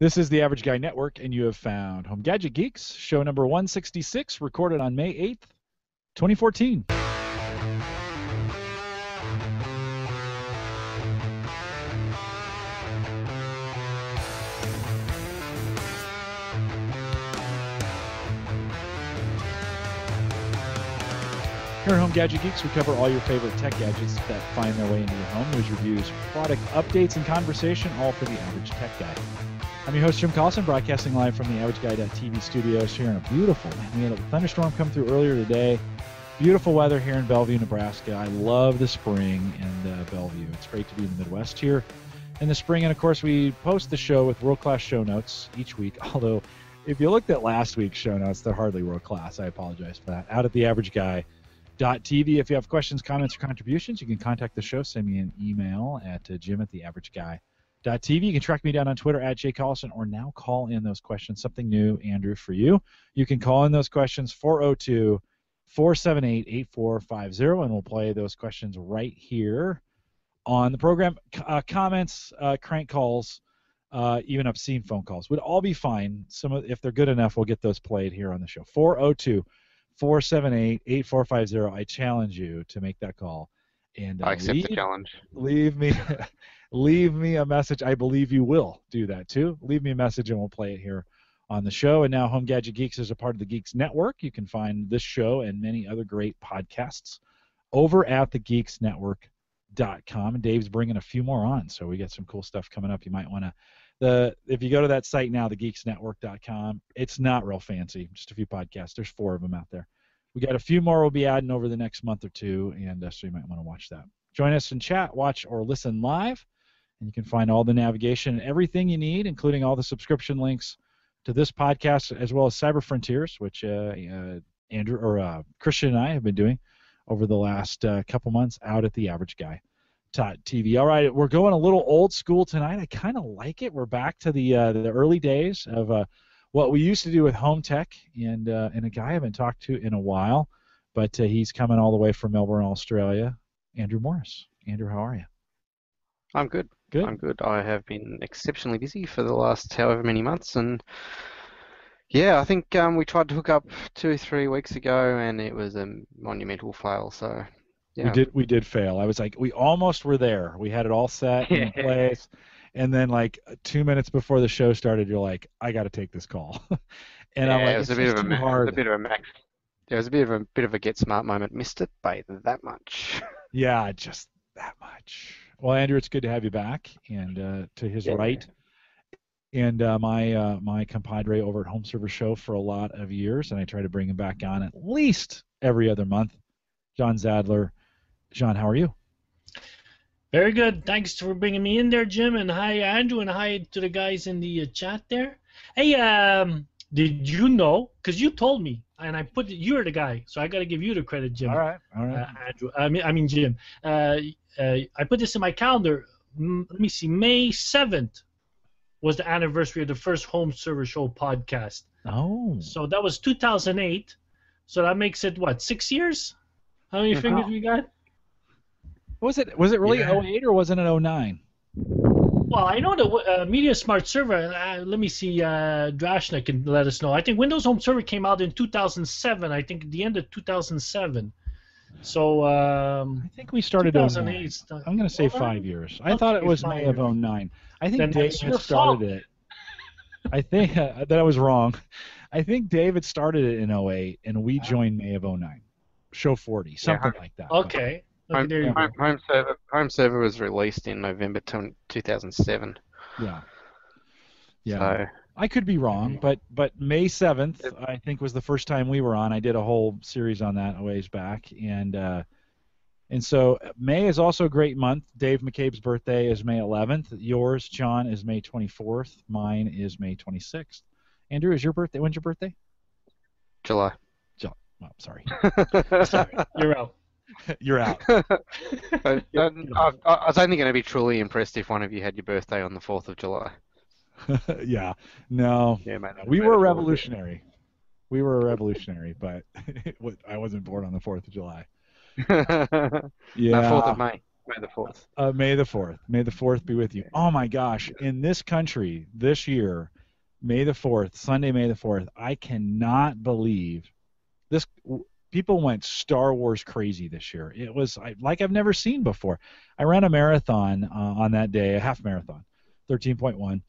This is the Average Guy Network, and you have found Home Gadget Geeks, show number 166, recorded on May 8th, 2014. Here at Home Gadget Geeks, we cover all your favorite tech gadgets that find their way into your home. News, reviews, product updates, and conversation, all for the average tech guy. I'm your host, Jim Collison, broadcasting live from the theAverageGuy.tv studios here in a beautiful, man, we had a thunderstorm come through earlier today. Beautiful weather here in Bellevue, Nebraska. I love the spring in Bellevue. It's great to be in the Midwest here in the spring. And, of course, we post the show with world-class show notes each week, although if you looked at last week's show notes, they're hardly world-class. I apologize for that. Out at theAverageGuy.tv. If you have questions, comments, or contributions, you can contact the show. Send me an email at jim@theAverageGuy.tv. You can track me down on Twitter at jcollison, or now call in those questions. Something new, Andrew, for you. You can call in those questions, 402-478-8450, and we'll play those questions right here on the program. Comments, crank calls, even obscene phone calls would all be fine. Some of, if they're good enough, we'll get those played here on the show. 402-478-8450. I challenge you to make that call. And I accept the challenge. Leave me a message. I believe you will do that too. Leave me a message and we'll play it here on the show. And now Home Gadget Geeks is a part of the Geeks Network. You can find this show and many other great podcasts over at thegeeksnetwork.com. And Dave's bringing a few more on, so we got some cool stuff coming up. You might want to if you go to that site now, thegeeksnetwork.com, it's not real fancy. Just a few podcasts. There's 4 of them out there. We got a few more we'll be adding over the next month or two, and so you might want to watch that. Join us in chat, watch, or listen live, and you can find all the navigation and everything you need, including all the subscription links to this podcast, as well as Cyber Frontiers, which Christian and I have been doing over the last couple months out at the Average Guy. TV. All right, we're going a little old school tonight. I kind of like it. We're back to the early days of what we used to do with Home Tech, and a guy I haven't talked to in a while, but he's coming all the way from Melbourne, Australia. Andrew Morris. Andrew, how are you? I'm good. Good. I'm good. I have been exceptionally busy for the last however many months, and yeah, I think we tried to hook up 2 or 3 weeks ago, and it was a monumental fail. So. Yeah. We did fail. I was like, we almost were there. We had it all set in place, and then like 2 minutes before the show started, you're like, I got to take this call. And yeah, I'm like, it was a bit of a get smart moment. Missed it by that much. Yeah, just that much. Well, Andrew, it's good to have you back, and to his right, and my compadre over at Home Server Show for a lot of years, and I try to bring him back on at least every other month. John Zajdler. John, how are you? Very good. Thanks for bringing me in there, Jim. And hi, Andrew, and hi to the guys in the chat there. Hey, did you know? Because you told me, and I put you're the guy, so I got to give you the credit, Jim. All right, Andrew. I mean, Jim. I put this in my calendar. Let me see. May 7th was the anniversary of the first Home Server Show podcast. Oh. So that was 2008. So that makes it what, 6 years? How many fingers we got? What was it? Was it really 08 or was it an 09? Well, I know the Media Smart Server. Let me see. Drashna can let us know. I think Windows Home Server came out in 2007. I think at the end of 2007. So I think we started 2008. I'm going to say 5 years. I thought it was May of 09. I think Dave had started it. I think that I was wrong. I think David started it in 08, and we joined May of 09. Show 40, something like that. Okay. Home Server was released in November 2007. Yeah. Yeah. So, I could be wrong, but May 7th, I think, was the first time we were on. I did a whole series on that a ways back. And so May is also a great month. Dave McCabe's birthday is May 11th. Yours, John, is May 24th. Mine is May 26th. Andrew, is your birthday? When's your birthday? July. Well, sorry. You're out. You're out. I was only going to be truly impressed if one of you had your birthday on the 4th of July. Yeah. No. Yeah, man, we were revolutionary. We were revolutionary, but I wasn't born on the 4th of July. Yeah. No, 4th of May. May the 4th. May the 4th. May the 4th be with you. Oh, my gosh. In this country, this year, May the 4th, Sunday, May the 4th, I cannot believe this. People went Star Wars crazy this year. It was like I've never seen before. I ran a marathon on that day, a half marathon, 13.1.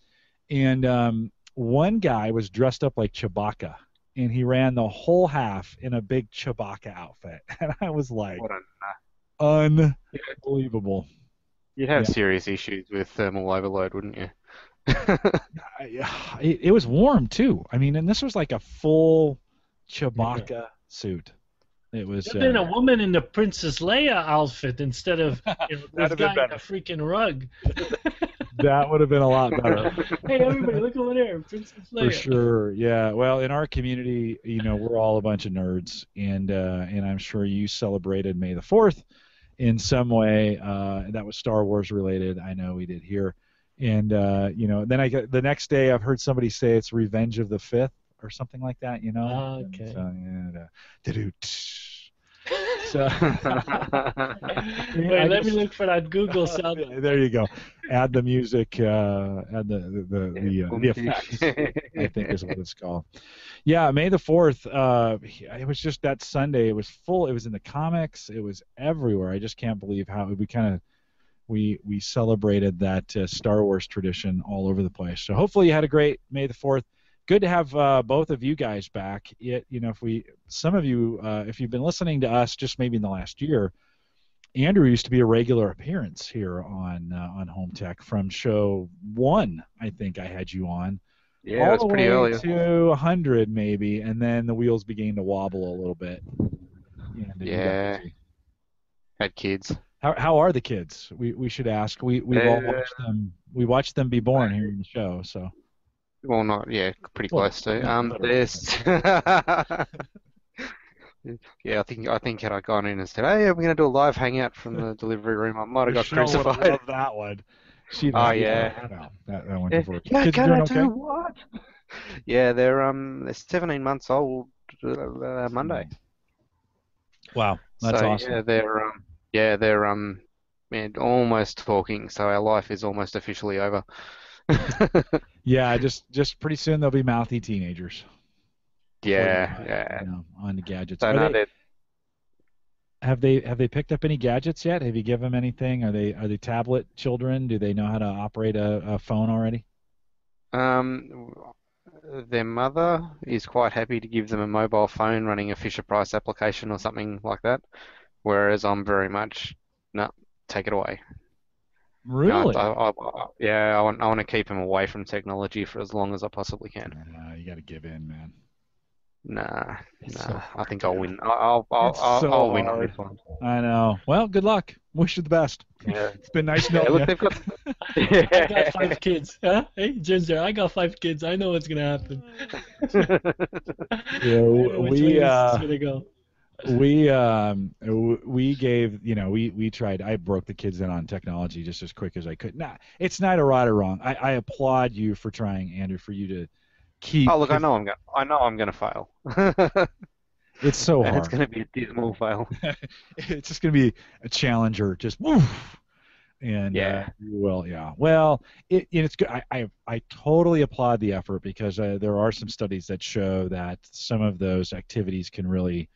And one guy was dressed up like Chewbacca, and he ran the whole half in a big Chewbacca outfit. And I was like, unbelievable. You'd have serious issues with thermal overload, wouldn't you? It was warm, too. I mean, and this was like a full Chewbacca suit. It was. Then a woman in the Princess Leia outfit instead of this guy in a freaking rug. That would have been a lot better. Hey, everybody, look over there, Princess Leia. For sure, yeah. Well, in our community, you know, we're all a bunch of nerds, and I'm sure you celebrated May the 4th in some way. That was Star Wars related. I know we did here, and you know, then I get the next day. I've heard somebody say it's Revenge of the 5th. Or something like that, you know. Okay. So, Wait, let me look for that Google sound. There you go. Add the music. Add the effects. I think is what it's called. Yeah, May the 4th. It was just that Sunday. It was full. It was in the comics. It was everywhere. I just can't believe how we kind of we celebrated that Star Wars tradition all over the place. So hopefully you had a great May the 4th. Good to have both of you guys back. You know, some of you, if you've been listening to us, just maybe in the last year, Andrew used to be a regular appearance here on Home Tech from show 1. I think I had you on. Yeah, all that's pretty early. To 100 maybe, and then the wheels began to wobble a little bit. Yeah. Had kids. How are the kids? We should ask. We've all watched them. We watched them be born here in the show. So. Well, not pretty close to. Yeah, I think had I gone in and said, "Hey, we're going to do a live hangout from the delivery room," I might have got crucified. I love that one. That one. Yeah, can I do what? Yeah, they're 17 months old Monday. Wow, that's awesome. Yeah, they're man, almost talking. So our life is almost officially over. Yeah, just pretty soon they'll be mouthy teenagers. Yeah, you know, on the gadgets. So have they picked up any gadgets yet? Have you given them anything? Are they tablet children? Do they know how to operate a phone already? Their mother is quite happy to give them a mobile phone running a Fisher-Price application or something like that, whereas I'm very much no, take it away. Really? No, I want to keep him away from technology for as long as I possibly can. No, you got to give in, man. Nah. So I think I'll win. I'll win on this one. I know. Well, good luck. Wish you the best. Yeah. It's been nice knowing you. Look, I got 5 kids. Huh? Hey, Ginger, I got 5 kids. I know what's gonna happen. Yeah, we gave, you know, we tried. I broke the kids in on technology just as quick as I could. Nah, it's neither right or wrong. I applaud you for trying, Andrew, for you to keep. Oh look, I know I'm gonna fail. It's so hard. It's gonna be a dismal fail. It's just gonna be a challenger, just woof. And you will, yeah. Well, it's good. I totally applaud the effort because there are some studies that show that some of those activities can really.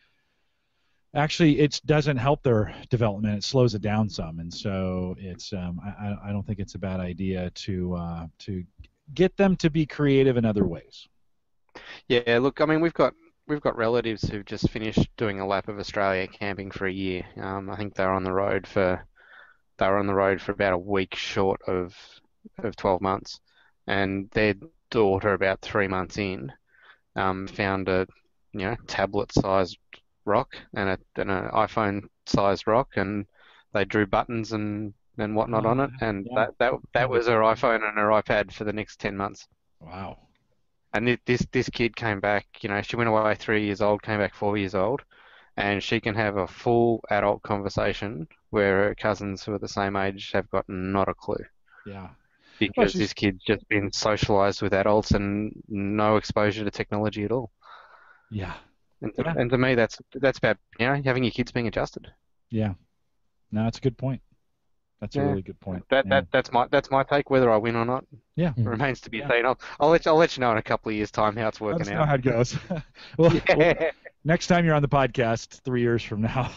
Actually, it doesn't help their development. It slows it down some, and so it's. I don't think it's a bad idea to get them to be creative in other ways. Yeah, look, I mean, we've got relatives who've just finished doing a lap of Australia camping for a year. I think they were on the road for about a week short of 12 months, and their daughter, about 3 months in, found a tablet-sized rock and an iPhone sized rock, and they drew buttons and whatnot on it, and that was her iPhone and her iPad for the next 10 months. Wow. And this kid came back, you know, she went away 3 years old, came back 4 years old, and she can have a full adult conversation where her cousins who are the same age have got not a clue. Yeah. Because this kid's just been socialized with adults and no exposure to technology at all. Yeah. And to me, that's about having your kids being adjusted. Yeah, no, that's a good point. That's a really good point. That's my take. Whether I win or not, remains to be seen. I'll let you know in a couple of years' time how it's working out. That's not how it goes. Well, next time you're on the podcast, 3 years from now,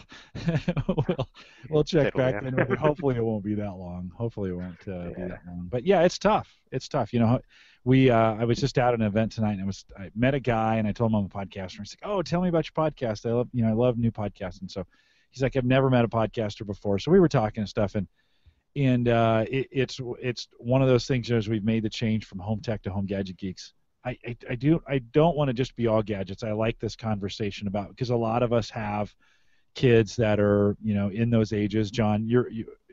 we'll check back in. Hopefully, it won't be that long. Hopefully, it won't be that long. But yeah, it's tough. It's tough. You know, I was just out at an event tonight, and I met a guy, and I told him I'm a podcaster. He's like, "Oh, tell me about your podcast. I love new podcasts." And so he's like, "I've never met a podcaster before." So we were talking and stuff, and it's one of those things, as we've made the change from Home Tech to Home Gadget Geeks. I don't want to just be all gadgets. I like this conversation about, because a lot of us have kids that are, you know, in those ages. John,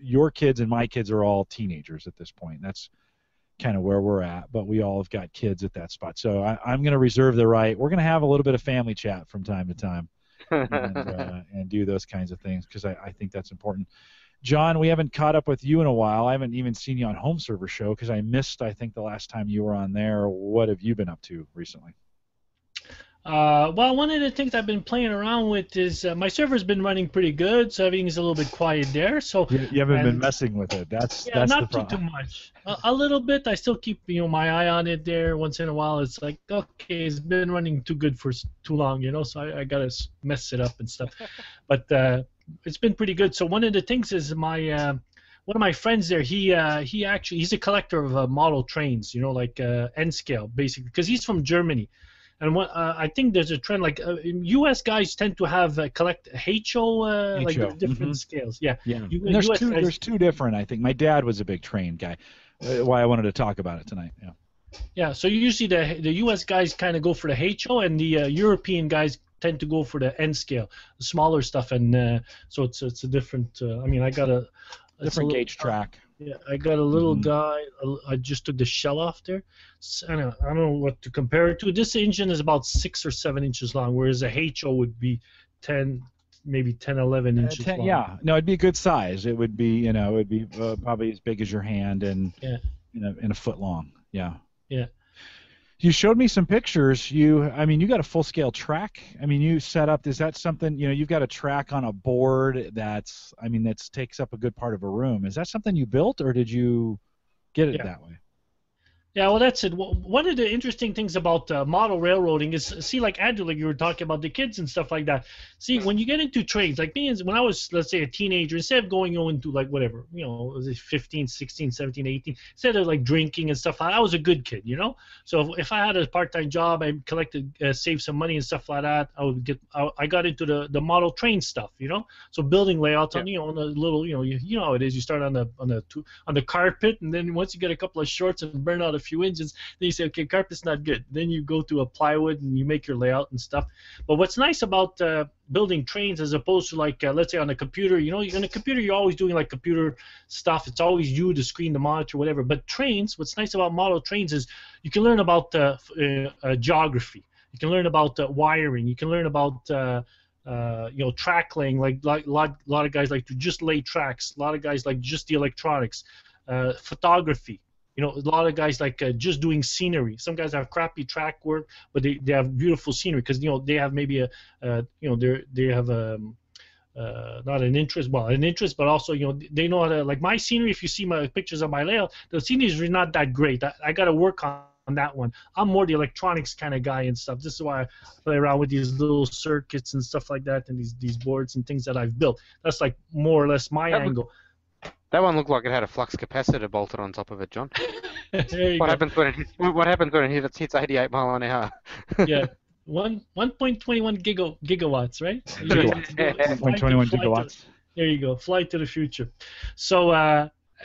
your kids and my kids are all teenagers at this point. That's kind of where we're at, but we all have got kids at that spot. So I'm going to reserve the right. We're going to have a little bit of family chat from time to time and do those kinds of things, because I think that's important. John, we haven't caught up with you in a while. I haven't even seen you on Home Server Show because I missed, I think, the last time you were on there. What have you been up to recently? Well, one of the things I've been playing around with is my server's been running pretty good, so everything's a little bit quiet there. So you haven't been messing with it. That's not the problem. Too much. A little bit. I still keep my eye on it there. Once in a while, it's like, okay, it's been running too good for too long, So I gotta mess it up and stuff. But it's been pretty good. So one of the things is my one of my friends there. He's a collector of model trains. N-scale basically, because he's from Germany. And I think there's a trend, like U.S. guys tend to have collect HO, like the different scales. Yeah. There's two different, I think. My dad was a big train guy, why I wanted to talk about it tonight. Yeah. So usually the U.S. guys kind of go for the HO, and the European guys tend to go for the N scale, the smaller stuff, and so it's a different. I got a different gauge track. Yeah, I got a little guy. I just took the shell off there. So I don't know what to compare it to. This engine is about 6 or 7 inches long, whereas a HO would be 10, maybe 10, 11 inches long. Yeah, no, it'd be a good size. It would be, it'd be probably as big as your hand and in a foot long. Yeah. You showed me some pictures. You got a full-scale track. You set up. Is that something? You've got a track on a board that's. That takes up a good part of a room. Is that something you built, or did you get it that way? Yeah. Well, that's it. One of the interesting things about model railroading is, like Andrew, like you were talking about the kids and stuff like that. When you get into trades, like me, when I was, let's say, a teenager, instead of going into like whatever, 15, 16, 17, 18, instead of like drinking and stuff, I was a good kid, So if I had a part-time job, I collected, saved some money and stuff like that. I got into the model train stuff, So building layouts on a little, how it is. You start on the carpet, and then once you get a couple of shorts and burn out a few engines, then you say, okay, carpet's not good. Then you go to a plywood and you make your layout and stuff. But what's nice about building trains, as opposed to like let's say on a computer, on a computer you're always doing like computer stuff. It's always you, the screen, the monitor, whatever. But trains, what's nice about model trains is you can learn about geography. You can learn about wiring. You can learn about track laying. Like a lot of guys like to just lay tracks. A lot of guys like just the electronics, photography. A lot of guys like just doing scenery. Some guys have crappy track work, but they have beautiful scenery because they have maybe a not an interest, but also they know how to, like my scenery. If you see my pictures of my layout, the scenery is not that great. I got to work on that one. I'm more the electronics kind of guy and stuff. This is why I play around with these little circuits and stuff like that, and these boards and things that I've built. That's like more or less my angle. That one looked like it had a flux capacitor bolted on top of it, John. What happens when it hits 88 miles an hour? Yeah, 1.21 gigawatts, right? 1.21 gigawatts. There you go. Fly to the future. So.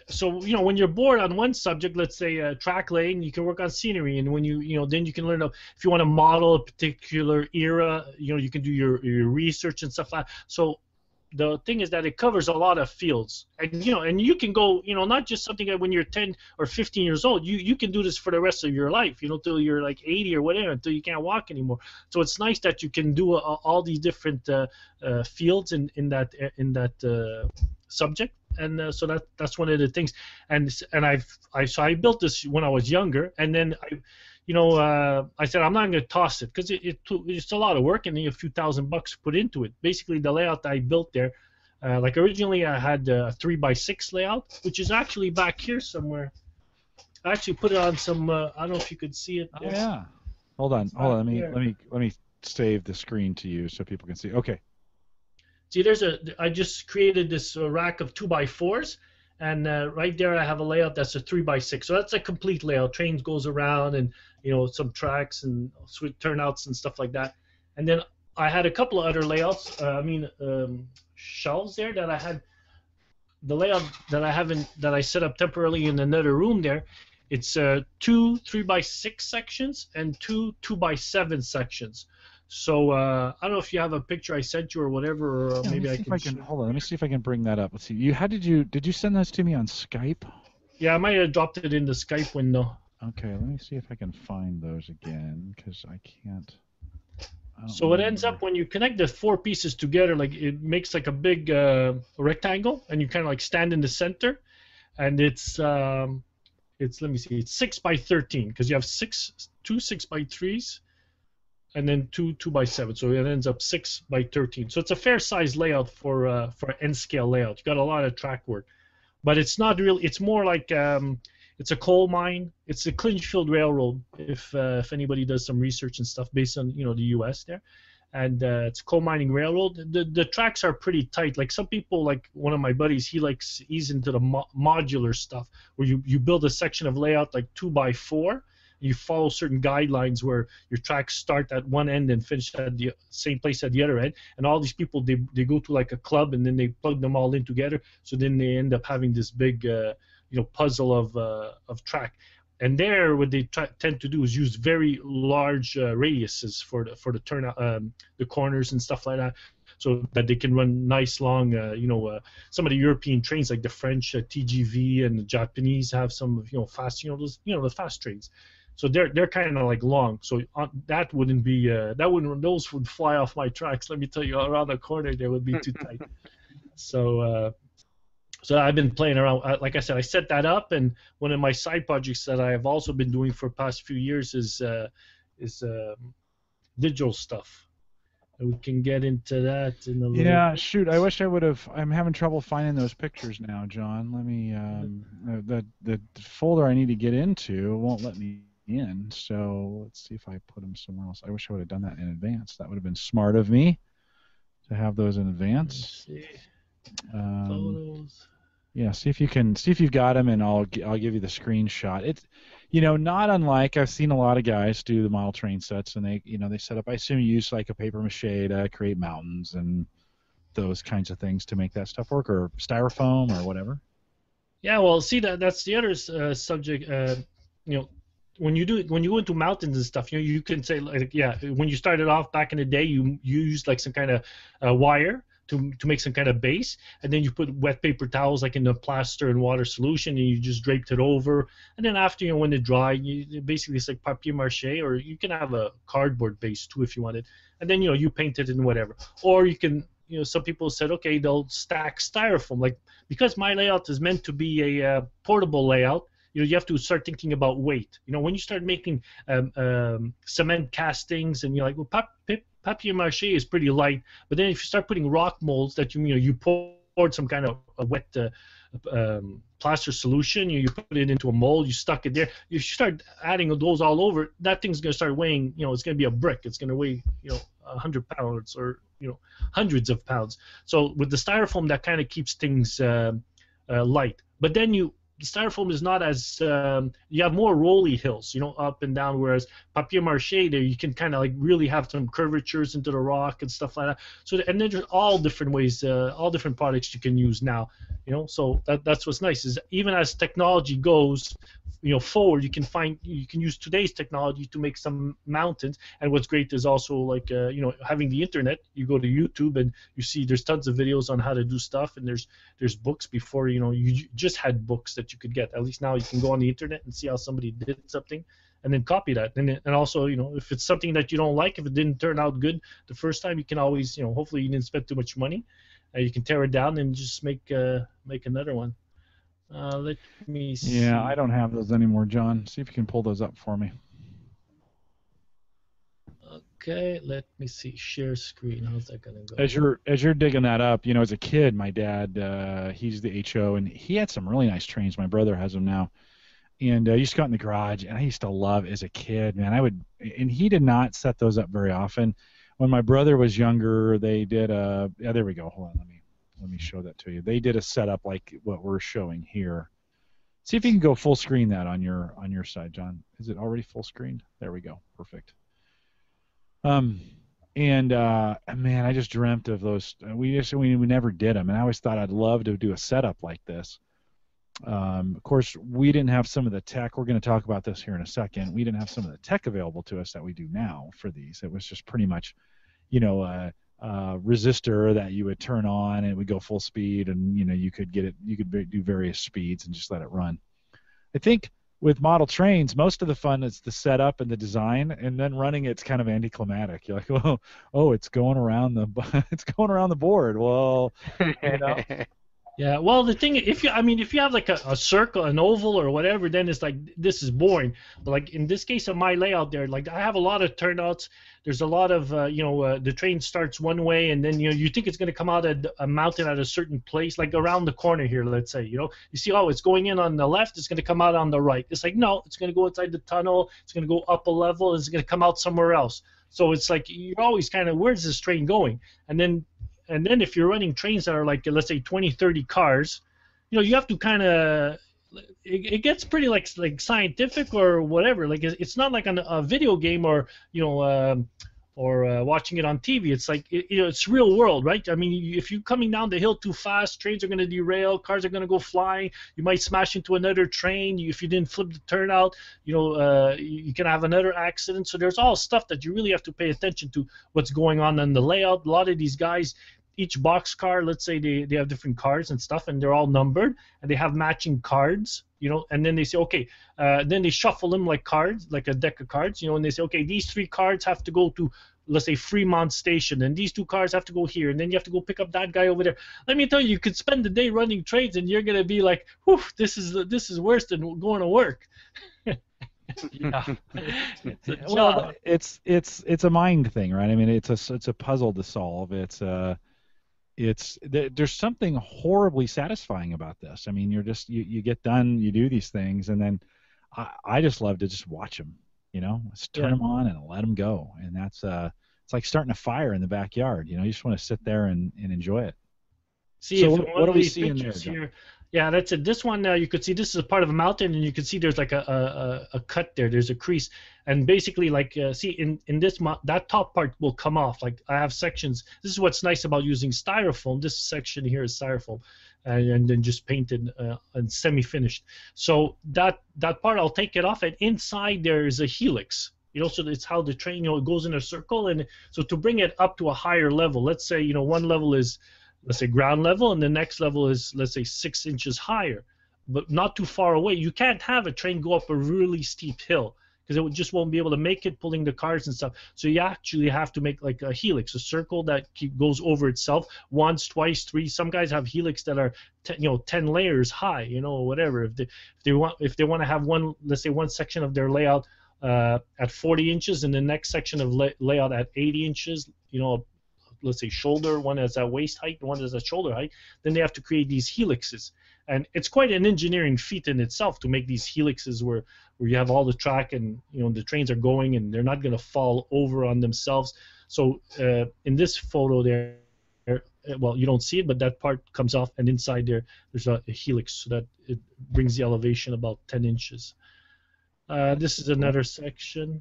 So when you're bored on one subject, let's say track laying, you can work on scenery, and when then you can learn if you want to model a particular era, you can do your research and stuff like that. So the thing is that it covers a lot of fields, and you can go, not just something that when you're 10 or 15 years old, you can do this for the rest of your life, till you're like 80 or whatever, until you can't walk anymore. So it's nice that you can do all these different fields in that subject. And so that's one of the things, and I built this when I was younger, and then I said I'm not going to toss it because it's a lot of work and a few thousand bucks put into it. Basically, the layout I built there Like originally I had a 3x6 layout, which is actually back here somewhere. I actually put it on some. I don't know if you could see it. There. Oh, yeah. Hold on. Let me save the screen to you so people can see. Okay. See, there's a. I just created this rack of 2x4s, and right there I have a layout that's a 3x6. So that's a complete layout. Trains goes around, and you know some tracks and turnouts and stuff like that. And then I had a couple of other layouts. Shelves there that I had. The layout that I set up temporarily in another room there, it's 2 3x6 sections and 2 2x7 sections. So I don't know if you have a picture I sent you or whatever. Or yeah, maybe I can hold on. Let me see if I can bring that up. Let's see. Did you send those to me on Skype? Yeah, I might have dropped it in the Skype window. Okay, let me see if I can find those again because I can't. So it ends up when you connect the four pieces together, like it makes like a big rectangle, and you kind of like stand in the center, and it's let me see, it's 6x13 because you have 2 6x3s, and then 2 2x7, so it ends up 6x13. So it's a fair size layout for N scale layout. You got a lot of track work, but it's not real. It's more like it's a coal mine. It's a Clinchfield railroad. If anybody does some research and stuff based on the U.S. there, and it's a coal mining railroad. The tracks are pretty tight. Like some people, like one of my buddies, he's into the modular stuff where you build a section of layout like 2x4. You follow certain guidelines where your tracks start at one end and finish at the same place at the other end. And all these people they go to like a club and then they plug them all in together. So then they end up having this big puzzle of track, and there what they tend to do is use very large radiuses for the turnout, the corners and stuff like that, so that they can run nice long. Some of the European trains, like the French TGV and the Japanese, have some fast, the fast trains. So they're kind of like long. So that wouldn't be those would fly off my tracks. Let me tell you, around the corner they would be too tight. So. So I've been playing around. Like I said, I set that up, and one of my side projects that I have also been doing for the past few years is digital stuff. And we can get into that in a little. Yeah, shoot! I wish I would have. I'm having trouble finding those pictures now, John. Let me. The folder I need to get into won't let me in. So let's see if I put them somewhere else. I wish I would have done that in advance. That would have been smart of me to have those in advance. Let me see. Yeah, see if you've got them, and I'll give you the screenshot. It's not unlike I've seen a lot of guys do the model train sets, and they set up. I assume you use like a paper mache to create mountains and those kinds of things to make that stuff work, or styrofoam or whatever. Yeah, well, see that's the other subject. When you go into mountains and stuff, you can say like, yeah, when you started off back in the day, you used like some kind of wire. To make some kind of base, and then you put wet paper towels like in the plaster and water solution, and you just draped it over. And then after when it dried, basically it's like papier mâché, or you can have a cardboard base too if you wanted. And then you paint it and whatever. Or you can some people said okay they'll stack styrofoam, like because my layout is meant to be a portable layout. You have to start thinking about weight. When you start making cement castings, and you're like, well, papier-mâché is pretty light. But then if you start putting rock molds that you poured some kind of a wet plaster solution, you put it into a mold, you stuck it there. If you start adding those all over, that thing's gonna start weighing. It's gonna be a brick. It's gonna weigh 100 pounds or hundreds of pounds. So with the styrofoam, that kind of keeps things light. But then the styrofoam is not as you have more rolly hills, up and down. Whereas papier-mâché, there you can kind of like really have some curvatures into the rock and stuff like that. So and there's all different ways, all different products you can use now. So that's what's nice is even as technology goes, forward, you can use today's technology to make some mountains. And what's great is also like having the internet. You go to YouTube and you see there's tons of videos on how to do stuff, and there's books. Before you just had books that you could get. At least now you can go on the internet and see how somebody did something and then copy that, and also if it's something that you don't like, if it didn't turn out good the first time, you can always hopefully you didn't spend too much money, you can tear it down and just make another one. Let me see. Yeah, I don't have those anymore, John. See if you can pull those up for me. Okay, let me see. Share screen. How's that gonna go? As you're digging that up, you know, as a kid, my dad, he's the HO, and he had some really nice trains. My brother has them now, and I used to go out in the garage, and I used to love as a kid, man. And he did not set those up very often. When my brother was younger, they did a. Yeah, there we go. Hold on, let me show that to you. They did a setup like what we're showing here. See if you can go full screen that on your side, John. Is it already full screened? There we go. Perfect. Man, I just dreamt of those. We never did them, and I always thought I'd love to do a setup like this. Of course, we didn't have some of the tech. We're going to talk about this here in a second. We didn't have some of the tech available to us that we do now for these. It was just pretty much, you know, resistor that you would turn on, and it would go full speed, and you know you could get it. You could do various speeds and just let it run. I think with model trains, most of the fun is the setup and the design, and then running it's kind of anticlimactic. You're like, oh, it's going around the board. Well, you know. Yeah, well, the thing, if you have like a circle, an oval, or whatever, then it's like this is boring. But like in this case of my layout, there, like I have a lot of turnouts. There's a lot of the train starts one way, and then you think it's going to come out at a mountain at a certain place, like around the corner here, let's say. You see, oh, it's going in on the left. It's going to come out on the right. It's like no, it's going to go inside the tunnel. It's going to go up a level. And it's going to come out somewhere else. So it's like you're always kind of where's this train going, and then. And then if you're running trains that are like, let's say, 20, 30 cars, you have to kind of – it gets pretty like scientific or whatever. Like it's not like a video game or, watching it on TV. It's like it's real world, right? I mean, if you're coming down the hill too fast, trains are going to derail, cars are going to go flying. You might smash into another train. If you didn't flip the turnout, you can have another accident. So there's all stuff that you really have to pay attention to what's going on in the layout. A lot of these guys – each box car, let's say they have different cars and stuff, and they're all numbered, and they have matching cards, and then they say, okay, then they shuffle them like cards, like a deck of cards, and they say, okay, these three cards have to go to, let's say, Fremont Station, and these two cars have to go here, and then you have to go pick up that guy over there. Let me tell you, you could spend the day running trains, and you're going to be like, whew, this is worse than going to work. Yeah. Well, it's a mind thing, right? I mean, it's a puzzle to solve. There's something horribly satisfying about this. I mean, you get done, you do these things, and then I just love to just watch them. Just turn them on and let them go, and that's it's like starting a fire in the backyard. You just want to sit there and enjoy it. See, so what do we see in there? Here, yeah, that's it. This one, you could see this is a part of a mountain, and you can see there's like a cut there. There's a crease, and basically, like, see, in this that top part will come off. Like, I have sections. This is what's nice about using styrofoam. This section here is styrofoam, and then just painted and semi-finished. So that part, I'll take it off, and inside there is a helix. So it's how the train, it goes in a circle, and so to bring it up to a higher level, let's say, one level is, let's say, ground level, and the next level is, let's say, 6 inches higher, but not too far away. You can't have a train go up a really steep hill because it just won't be able to make it, pulling the cars and stuff. So you actually have to make like a helix, a circle that goes over itself once, twice, three. Some guys have helix that are 10 layers high, whatever. If they want to have one, let's say, one section of their layout at 40 inches and the next section of layout at 80 inches, let's say shoulder, one is at waist height, one is at shoulder height, then they have to create these helixes. And it's quite an engineering feat in itself to make these helixes where you have all the track and the trains are going and they're not going to fall over on themselves. So in this photo there, well, you don't see it, but that part comes off, and inside there's a helix, so that it brings the elevation about 10 inches. This is another section.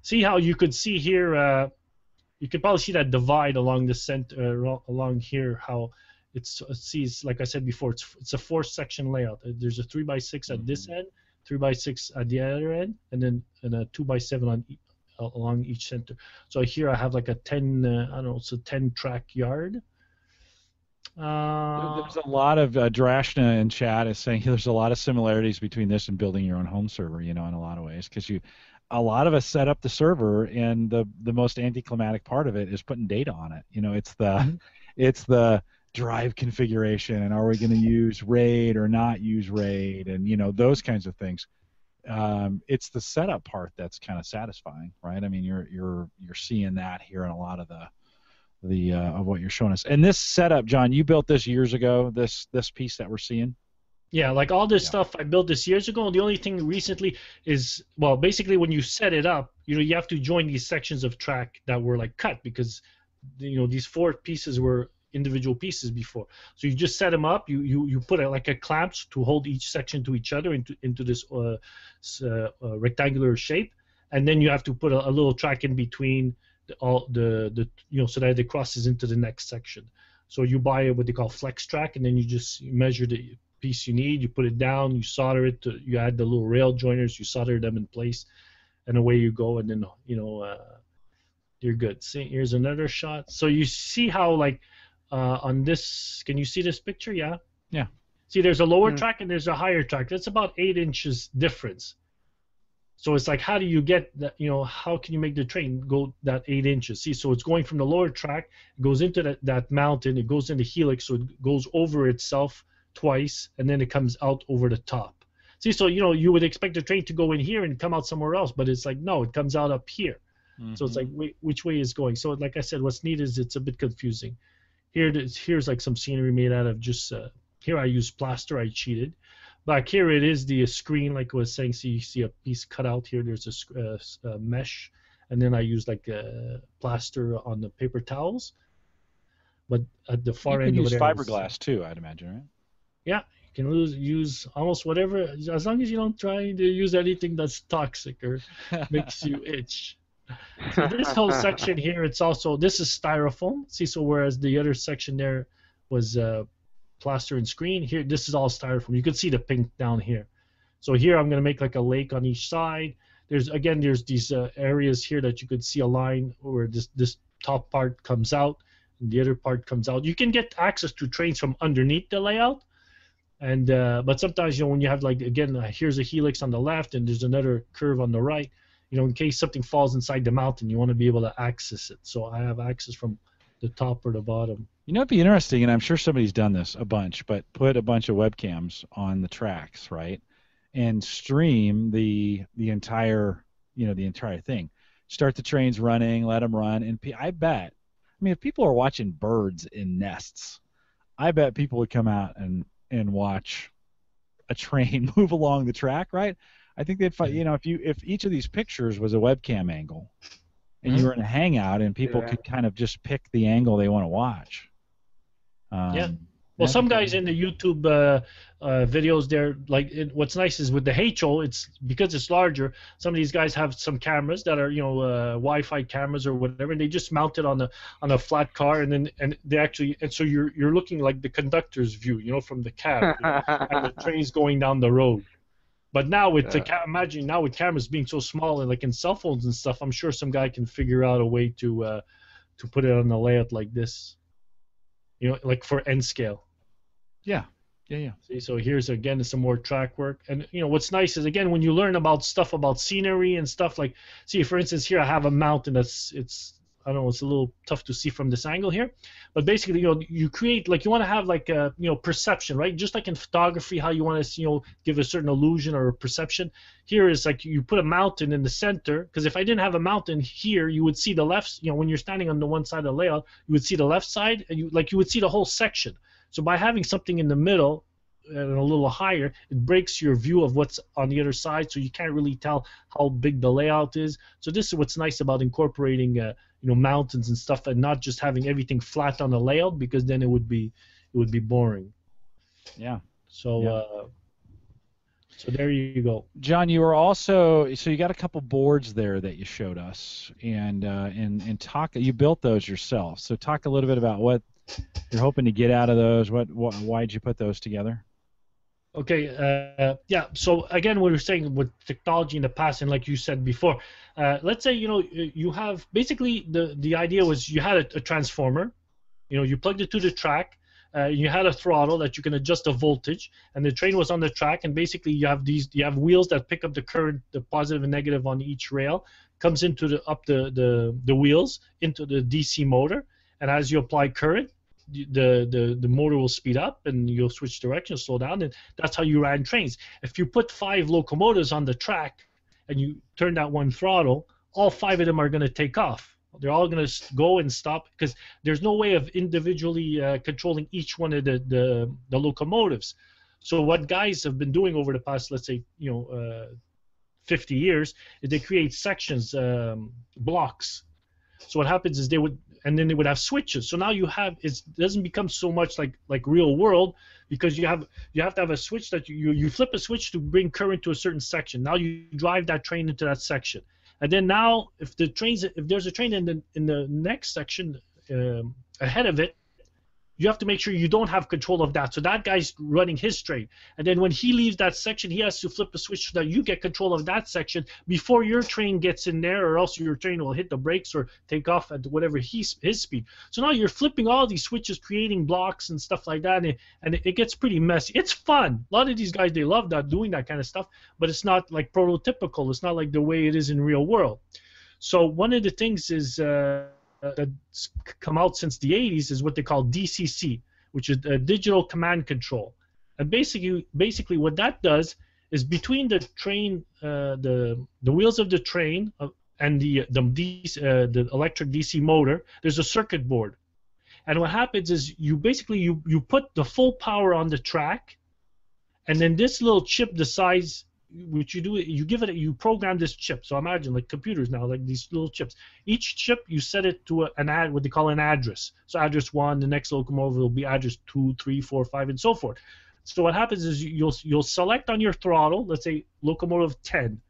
See how you could see here... you can probably see that divide along the center, along here, how it's like I said before, it's a four-section layout. There's a 3x6 at this end, 3x6 at the other end, and a 2x7 along each center. So here I have like a 10-track yard. There's a lot of Drashna in chat is saying there's a lot of similarities between this and building your own home server, in a lot of ways, because a lot of us set up the server, and the most anticlimactic part of it is putting data on it. It's the it's the drive configuration, and are we going to use RAID or not use RAID, and those kinds of things. it's the setup part that's kind of satisfying, right? I mean, you're seeing that here in a lot of of what you're showing us. And this setup, John, you built this years ago. This piece that we're seeing. Yeah, like all this stuff I built this years ago. And the only thing recently is, well, basically when you set it up, you know, you have to join these sections of track that were like cut because, you know, these four pieces were individual pieces before. So you just set them up. You put a clamp to hold each section to each other into this rectangular shape, and then you have to put a little track in between. You know, so that it crosses into the next section. So you buy what they call flex track, and then you just measure the piece you need, you put it down, you solder it, you add the little rail joiners, you solder them in place, and away you go, and then, you know, you're good. See, here's another shot. So you see how, like, on this, can you see this picture? Yeah? Yeah. See, there's a lower track and there's a higher track. That's about 8 inches difference. So it's like, how do you get that, you know, how can you make the train go that 8 inches? See, so it's going from the lower track, it goes into that mountain, it goes into helix, so it goes over itself twice, and then it comes out over the top. See, so, you know, you would expect the train to go in here and come out somewhere else, but it's like, no, it comes out up here. Mm-hmm. So it's like, which way is going? So like I said, what's neat is it's a bit confusing. Here it is, here's like some scenery made out of just, here I used plaster, I cheated. Back here it is the screen, like I was saying. So you see a piece cut out here. There's a mesh, and then I use like plaster on the paper towels. But at the far end, you could use fiberglass too, I'd imagine, right? Yeah, you can use almost whatever, as long as you don't try to use anything that's toxic or makes you itch. So this whole section here, it's also, this is styrofoam. See, so whereas the other section there was plaster and screen, here this is all styrofoam. You can see the pink down here. So here I'm going to make like a lake on each side. There's, again, there's these areas here that you could see a line where this top part comes out and the other part comes out. You can get access to trains from underneath the layout, and but sometimes, you know, when you have like, again, here's a helix on the left and there's another curve on the right, you know, in case something falls inside the mountain, you want to be able to access it. So I have access from the top or the bottom. You know, it'd be interesting, and I'm sure somebody's done this a bunch, but put a bunch of webcams on the tracks, right, and stream the entire, you know, the entire thing. Start the trains running, let them run, and I bet, I mean, if people are watching birds in nests, I bet people would come out and watch a train move along the track, right? I think they'd find, you know, if each of these pictures was a webcam angle, and you were in a hangout, and people could kind of just pick the angle they want to watch. Yeah. Well, some guys in the YouTube videos, they're like, what's nice is with the HO, it's because it's larger. Some of these guys have some cameras that are, you know, Wi-Fi cameras or whatever, and they just mount it on a flat car, and then so you're looking like the conductor's view, you know, from the cab, you know, and the train's going down the road. But now with imagine now with cameras being so small and like in cell phones and stuff, I'm sure some guy can figure out a way to put it on a layout like this. You know, like for N scale. Yeah. Yeah, yeah. See, so here's again some more track work, and you know what's nice is, again, when you learn about stuff about scenery and stuff, like, see, for instance, here I have a mountain that's, it's, I don't know, it's a little tough to see from this angle here, but basically, you know, you create, like, you want to have like a, you know, perception, right? Just like in photography, how you want to, you know, give a certain illusion or a perception. Here is like you put a mountain in the center, because if I didn't have a mountain here, you would see the left, you know, when you're standing on the one side of the layout, you would see the left side, and you would see the whole section. So by having something in the middle and a little higher, it breaks your view of what's on the other side, so you can't really tell how big the layout is. So this is what's nice about incorporating you know, mountains and stuff, and not just having everything flat on the layout, because then it would be boring. Yeah. So yeah. So there you go. John, you were also, so you got a couple boards there that you showed us, and talk, you built those yourself. So talk a little bit about what you're hoping to get out of those. What why did you put those together? Okay, yeah, so again, what we're saying with technology in the past, and like you said before, let's say, you know, you have, basically the idea was you had a transformer, you know, you plugged it to the track, you had a throttle that you can adjust the voltage, and the train was on the track, and basically you have wheels that pick up the current, the positive and negative on each rail, comes into the, up the wheels, into the DC motor, and as you apply current, the motor will speed up and you'll switch direction, slow down, and that's how you ran trains. If you put 5 locomotives on the track and you turn that one throttle, all 5 of them are going to take off. They're all going to go and stop because there's no way of individually controlling each one of the locomotives. So what guys have been doing over the past, let's say, 50 years, is they create sections, blocks. So what happens is they would, and then they would have switches. So now you have, it doesn't become so much like real world, because you have to have a switch that you flip a switch to bring current to a certain section. Now you drive that train into that section. And then now, if there's a train in the next section ahead of it, you have to make sure you don't have control of that. So that guy's running his train. And then when he leaves that section, he has to flip a switch so that you get control of that section before your train gets in there, or else your train will hit the brakes or take off at whatever his speed. So now you're flipping all these switches, creating blocks and stuff like that, and it gets pretty messy. It's fun. A lot of these guys, they love that, doing that kind of stuff, but it's not like prototypical. It's not like the way it is in real world. So one of the things is... that's come out since the 80s is what they call DCC, which is digital command control. And basically what that does is between the train, the wheels of the train and the electric DC motor, there's a circuit board. And what happens is you put the full power on the track, and then this little chip decides. Which you do, you program this chip. So imagine like computers now, like these little chips. Each chip you set it to what they call an address. So address 1, the next locomotive will be address 2, 3, 4, 5, and so forth. So what happens is you'll select on your throttle, let's say locomotive 10,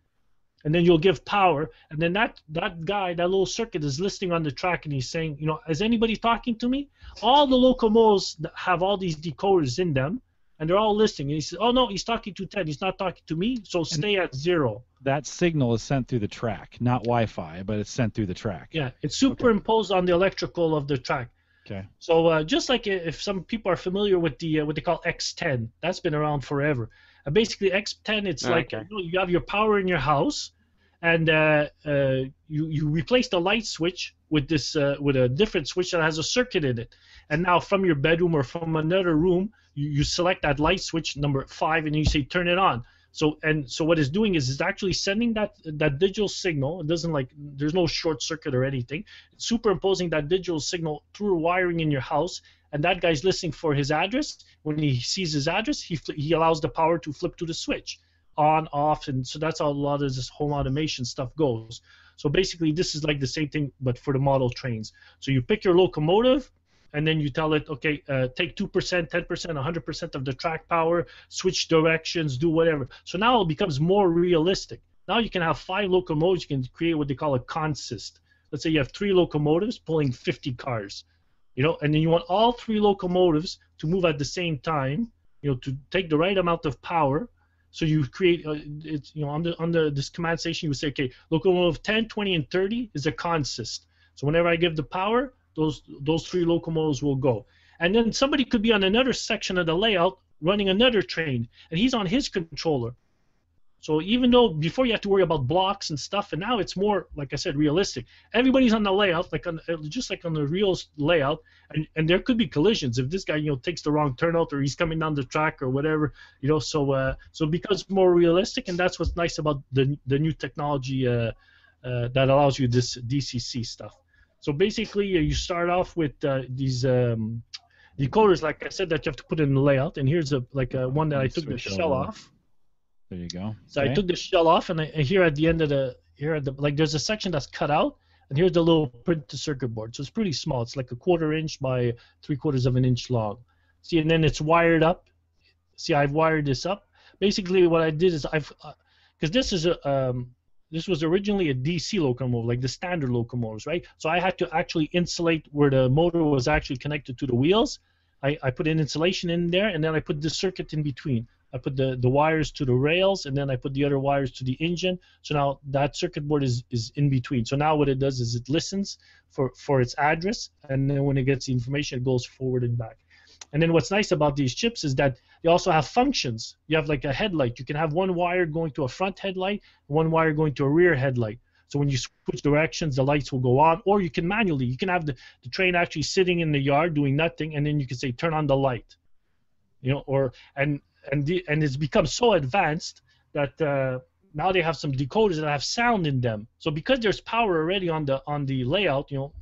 and then you'll give power, and then that little circuit is listening on the track, and he's saying, is anybody talking to me? All the locomotives have all these decoders in them. And they're all listening. And he says, oh, no, he's talking to 10. He's not talking to me, so stay at 0. That signal is sent through the track, not Wi-Fi, but it's sent through the track. Yeah, it's superimposed on the electrical of the track. Okay. So just like if some people are familiar with the what they call X10, that's been around forever. And basically X10, it's you have your power in your house, and you replace the light switch with this with a different switch that has a circuit in it. And now from your bedroom or from another room, you select that light switch number 5, and you say turn it on. So what it's doing is it's actually sending that digital signal. It doesn't there's no short circuit or anything. It's superimposing that digital signal through wiring in your house, and that guy's listening for his address. When he sees his address, he allows the power to flip to the switch, on, off, and so that's how a lot of this home automation stuff goes. So basically this is like the same thing but for the model trains. So you pick your locomotive, and then you tell it, okay, take 2%, 10%, 100% of the track power, switch directions, do whatever. So now it becomes more realistic. Now you can have 5 locomotives. You can create what they call a consist. Let's say you have 3 locomotives pulling 50 cars, and then you want all 3 locomotives to move at the same time, to take the right amount of power. So you create, on this command station, you would say, okay, locomotive 10, 20, and 30 is a consist. So whenever I give the power, those 3 locomotives will go. And then somebody could be on another section of the layout running another train, and he's on his controller. So even though before you had to worry about blocks and stuff, and now it's more, like I said, realistic. Everybody's on the layout, just like on the real layout, and there could be collisions if this guy, takes the wrong turnout, or he's coming down the track or whatever, So it becomes more realistic, and that's what's nice about the new technology that allows you this DCC stuff. So basically, you start off with these decoders, like I said, that you have to put in the layout. And here's one that I took the shell off. There you go. So okay. I took the shell off, and here at the end of there's a section that's cut out, and here's the little print to circuit board. So it's pretty small. It's like a 1/4 inch by 3/4 of an inch long. See, and then it's wired up. See, I've wired this up. Basically, what I did is because this was originally a DC locomotive, like the standard locomotives, right? So I had to actually insulate where the motor was actually connected to the wheels. I put an insulation in there, and then I put the circuit in between. I put the wires to the rails, and then I put the other wires to the engine. So now that circuit board is in between. So now what it does is it listens for its address, and then when it gets the information, it goes forward and back. And then what's nice about these chips is that you also have functions. You have like a headlight. You can have one wire going to a front headlight, one wire going to a rear headlight. So when you switch directions, the lights will go on. Or you can manually, you can have the train actually sitting in the yard doing nothing, and then you can say, turn on the light. You know, or and it's become so advanced that now they have some decoders that have sound in them. So because there's power already on the layout, you know,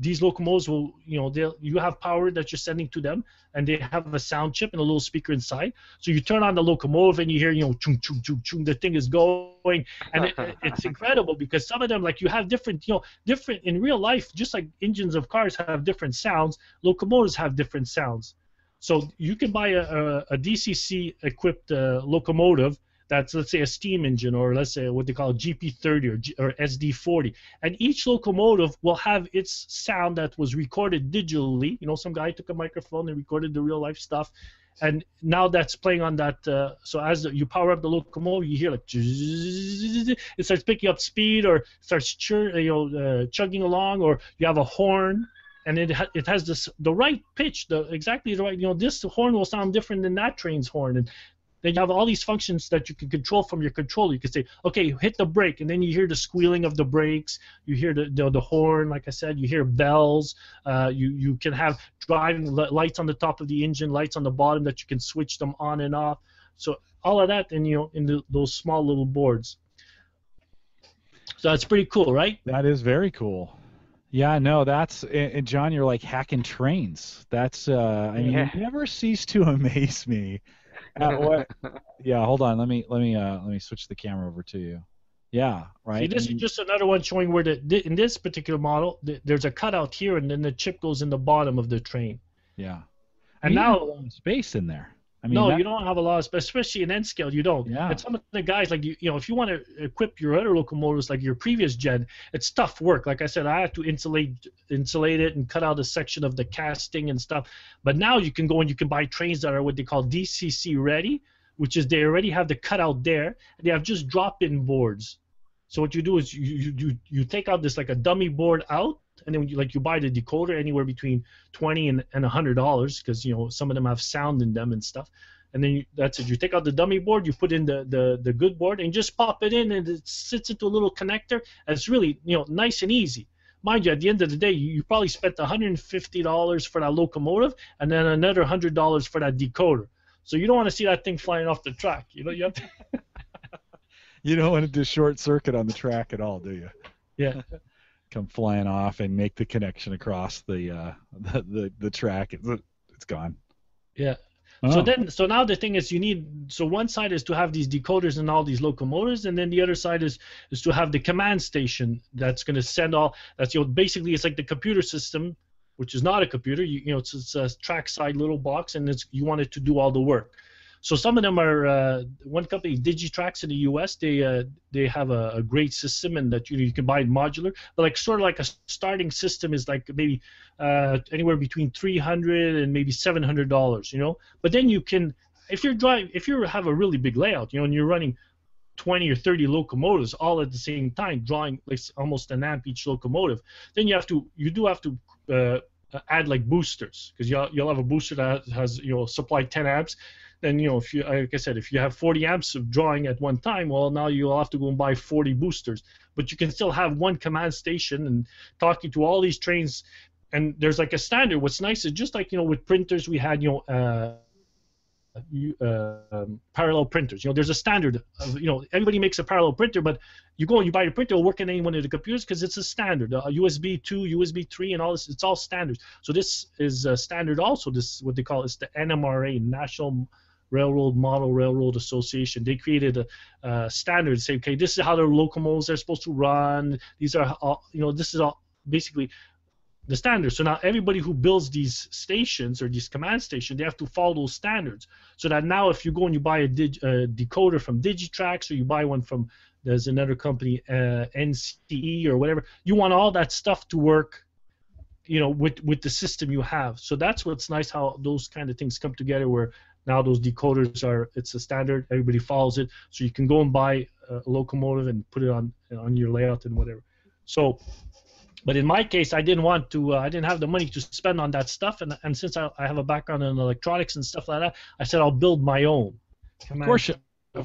these locomotives will, you know, you have power that you're sending to them, and they have a sound chip and a little speaker inside. So you turn on the locomotive, and you hear, you know, chung chung chung chung, the thing is going, and it's incredible because some of them, like you have different, you know, different in real life, just like engines of cars have different sounds, locomotives have different sounds. So you can buy a DCC equipped locomotive that's, let's say, a steam engine, or let's say what they call GP30 or SD40. And each locomotive will have its sound that was recorded digitally. You know, some guy took a microphone and recorded the real-life stuff. And now that's playing on that. So as you power up the locomotive, you hear like it starts picking up speed, or starts chugging along, or you have a horn. And it has this, the right pitch, exactly the right, you know, this horn will sound different than that train's horn. And then you have all these functions that you can control from your controller. You can say, okay, hit the brake, and then you hear the squealing of the brakes. You hear the horn, like I said. You hear bells. You can have driving lights on the top of the engine, lights on the bottom that you can switch them on and off. So all of that, and you know, in those small little boards. So that's pretty cool, right? That is very cool. Yeah, no, that's, and John, you're like hacking trains. That's, I mean, you never cease to amaze me. Yeah, hold on. Let me switch the camera over to you. Yeah, right. See, this is just another one showing where in this particular model, there's a cutout here, and then the chip goes in the bottom of the train. Yeah. And you now don't have space in there. I mean, no, you don't have a lot of space, especially in N scale. You don't. Yeah. And some of the guys, like you know, if you want to equip your other locomotives like your previous gen, it's tough work. Like I said, I had to insulate it and cut out a section of the casting and stuff. But now you can go and you can buy trains that are what they call DCC ready, which is they already have the cutout there, and they have just drop-in boards. So what you do is you take out this, like a dummy board out, and then when you buy the decoder anywhere between $20 and $100, because you know some of them have sound in them and stuff. And then that's it. You take out the dummy board, you put in the good board, and just pop it in, and it sits into a little connector. And it's really, you know, nice and easy. Mind you, at the end of the day, you probably spent $150 for that locomotive, and then another $100 for that decoder. So you don't want to see that thing flying off the track. You know, you have to you don't want it to short circuit on the track at all, do you? Yeah. Come flying off and make the connection across the track. It's gone. Yeah. Oh. So now the thing is so one side is to have these decoders and all these locomotives, and then the other side is to have the command station that's going to send all. That's, you know, basically it's like the computer system, which is not a computer. You know, it's a track side little box, and you want it to do all the work. So some of them are, one company, Digitrax in the U.S., they have a great system, and that you can buy it modular. But like sort of like a starting system is like maybe anywhere between $300 and maybe $700, you know. But then you can, if you have a really big layout, you know, and you're running 20 or 30 locomotives all at the same time, drawing like almost an amp each locomotive, then you do have to add like boosters, because you'll have a booster that has, you know, supply 10 amps. And, you know, like I said, if you have 40 amps of drawing at one time, well, now you'll have to go and buy 40 boosters. But you can still have one command station and talking to all these trains. And there's like a standard. What's nice is just like, you know, with printers we had, you know, parallel printers. You know, there's a standard of, you know, everybody makes a parallel printer, but you go and you buy a printer, it'll work in any one of the computers because it's a standard. USB 2, USB 3, and all this, it's all standards. So this is a standard also. This, what they call, it's the NMRA, National Railroad Model Railroad Association. They created a standard, say, okay, this is how their locomotives are supposed to run. These are all, you know, this is all basically the standard. So now everybody who builds these stations or these command stations, they have to follow those standards. So that now if you go and you buy a decoder from Digitrax, or you buy one from, there's another company, NCE or whatever, you want all that stuff to work, you know, with the system you have. So that's what's nice, how those kind of things come together, where now those decoders it's a standard. Everybody follows it, so you can go and buy a locomotive and put it on your layout and whatever. So, but in my case, I didn't want to. I didn't have the money to spend on that stuff, and since I have a background in electronics and stuff like that, I said I'll build my own. Of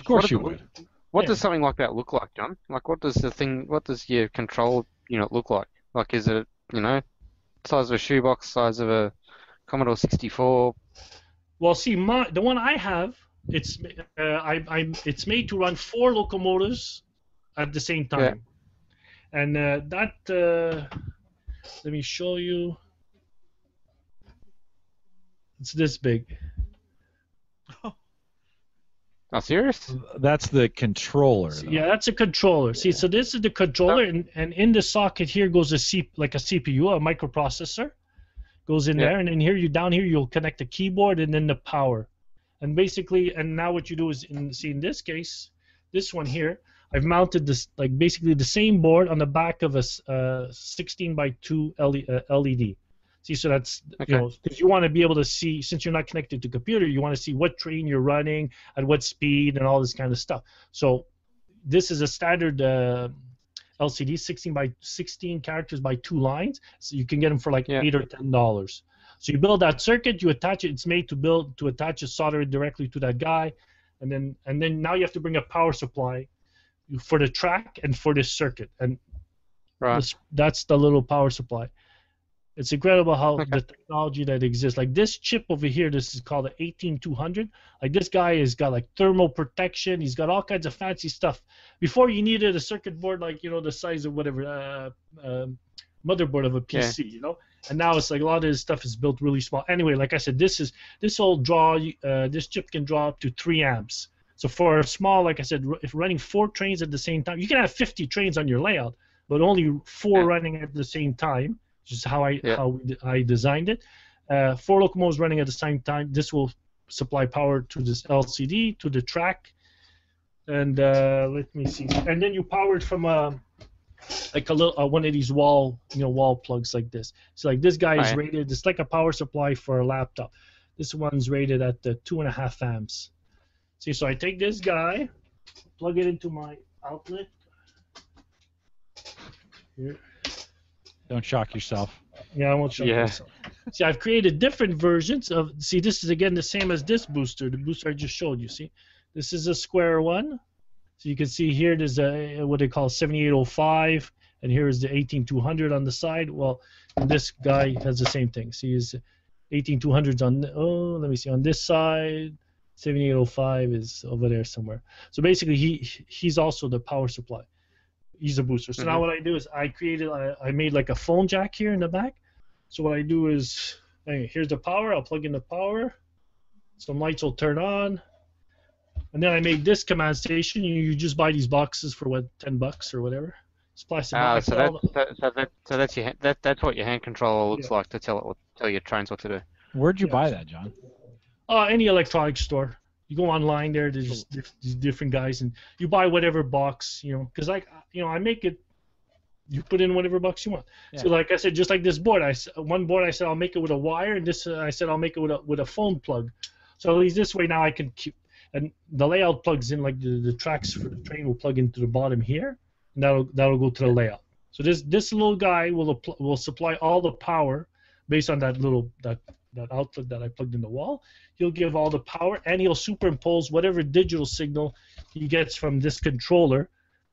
course you would. What does something like that look like, John? Like, what does the thing? What does your control unit look like? Like, is it, you know, size of a shoebox, size of a Commodore 64? Well, see, the one I have, it's made to run 4 locomotives at the same time, and let me show you. It's this big. Not serious? That's the controller. Though. Yeah, that's a controller. See, so this is the controller, and in the socket here goes like a CPU, a microprocessor, goes in there, and then here you'll connect the keyboard and then the power, and basically, and now what you do is, in this case, this one here, I've mounted this basically the same board on the back of a 16x2 LED. See, so that's, you know, because you want to be able to see, since you're not connected to a computer, you want to see what train you're running, at what speed, and all this kind of stuff. So this is a standard LCD, 16 characters by 2 lines. So you can get them for like $8 or $10. So you build that circuit, you attach it. It's made to attach a solder directly to that guy, and then now you have to bring a power supply for the track and for this circuit, and that's the little power supply. It's incredible how the technology that exists. Like this chip over here, this is called the 18200. Like this guy has got like thermal protection. He's got all kinds of fancy stuff. Before you needed a circuit board like, you know, the size of whatever motherboard of a PC, you know. And now it's like a lot of this stuff is built really small. Anyway, like I said, this chip can draw up to 3 amps. So for a small, like I said, if running 4 trains at the same time, you can have 50 trains on your layout, but only 4 running at the same time. Is how I designed it. 4 locomotives running at the same time. This will supply power to this LCD, to the track, and let me see. And then you power it from like a little one of these wall plugs like this. So like this guy is rated. It's like a power supply for a laptop. This one's rated at the 2.5 amps. See, so I take this guy, plug it into my outlet. Here. Don't shock yourself. Yeah, I won't shock myself. See, I've created different versions of. See, this is again the same as this booster, the booster I just showed you. See, this is a square one. So you can see here there's a what they call 7805, and here is the 18200 on the side. Well, this guy has the same thing. See, his 18200's on. Oh, let me see. On this side, 7805 is over there somewhere. So basically, he's also the power supply. He's a booster. So now what I do is I made like a phone jack here in the back. So what I do is, here's the power. I'll plug in the power. Some lights will turn on. And then I made this command station. You just buy these boxes for what, $10 or whatever. It's plastic. So that's what your hand controller looks like to tell your trains what to do. Where'd you buy that, John? Any electronics store. You go online there. There's different guys, and you buy whatever box, you know. Because I make it. You put in whatever box you want. Yeah. So like I said, just like this board, I said I'll make it with a wire, and this I said I'll make it with a phone plug. So at least this way now I can keep. And the layout plugs in, like the tracks for the train will plug into the bottom here, and that'll go to the layout. So this little guy will supply all the power based on that outlet that I plugged in the wall. He'll give all the power, and he'll superimpose whatever digital signal he gets from this controller.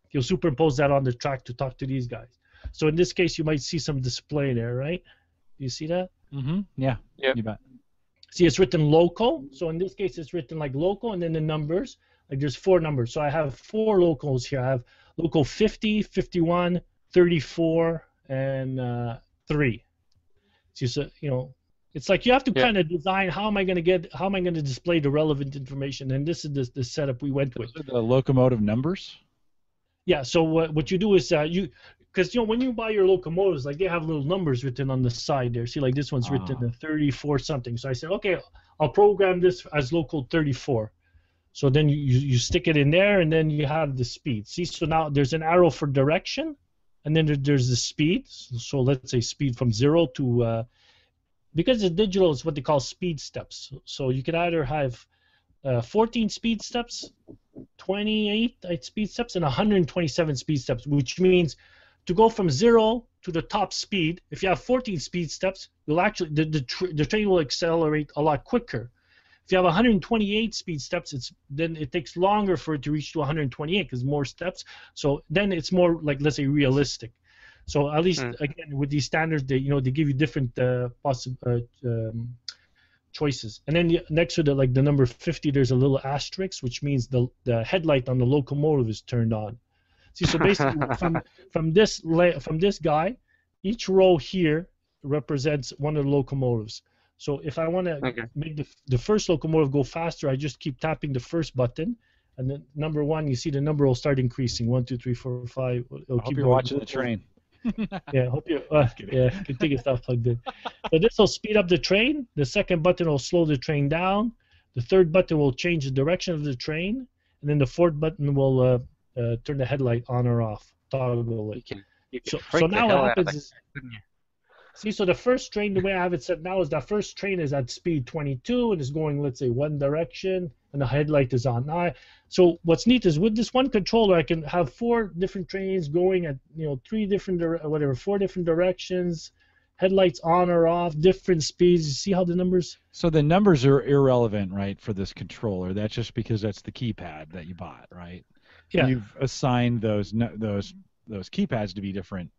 He'll superimpose that on the track to talk to these guys. So in this case, you might see some display there, right? Do you see that? Mm-hmm. Yeah. Yep. You bet. See, it's written local. So in this case, it's written like local, and then the numbers. Like there's 4 numbers. So I have 4 locals here. I have local 50, 51, 34, and 3. See, so, you know, it's like you have to kind of design how am I going to display the relevant information, and this is the setup we went with. The locomotive numbers? Yeah, so what you do is because you know when you buy your locomotives, like they have little numbers written on the side there. See, like this one's written in 34 something. So I said, okay, I'll program this as local 34. So then you stick it in there, and then you have the speed. See, so now there's an arrow for direction, and then there's the speed. So let's say speed from 0 to because it's digital, it's what they call speed steps. So you could either have 14 speed steps, 28 speed steps, and 127 speed steps, which means to go from 0 to the top speed, if you have 14 speed steps, you'll actually the train will accelerate a lot quicker. If you have 128 speed steps, then it takes longer for it to reach to 128 because more steps. So then it's more like, let's say, realistic. So at least again with these standards, they give you different choices. And then next to the number 50, there's a little asterisk, which means the headlight on the locomotive is turned on. See, so basically from this guy, each row here represents one of the locomotives. So if I want to make the first locomotive go faster, I just keep tapping the first button, and then number one, you see the number will start increasing. 1, 2, 3, 4, 5. It'll keep going. Watching the train. Yeah, hope you can take your stuff plugged in. So this will speed up the train. The second button will slow the train down. The third button will change the direction of the train, and then the fourth button will turn the headlight on or off. So now what happens is, see, so the first train, the way I have it set now, is that first train is at speed 22 and is going, let's say, one direction, and the headlight is on. Now, so what's neat is with this one controller, I can have 4 different trains going at 4 different directions, headlights on or off, different speeds. You see how the numbers? So the numbers are irrelevant, right, for this controller? That's just because that's the keypad that you bought, right? Yeah. You've assigned those keypads to be different.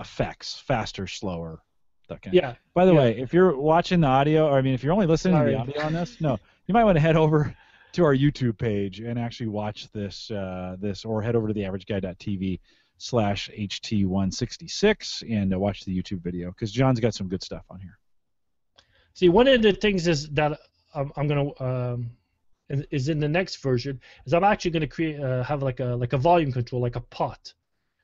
Effects, faster, slower, that kind of. Yeah. By the way, if you're watching the audio, or I mean, if you're only listening to the audio on this, you might want to head over to our YouTube page and actually watch this, or head over to theAverageGuy.tv/HT166 and watch the YouTube video, because John's got some good stuff on here. See, one of the things is that I'm going to is in the next version is I'm actually going to create have like a volume control, like a pot.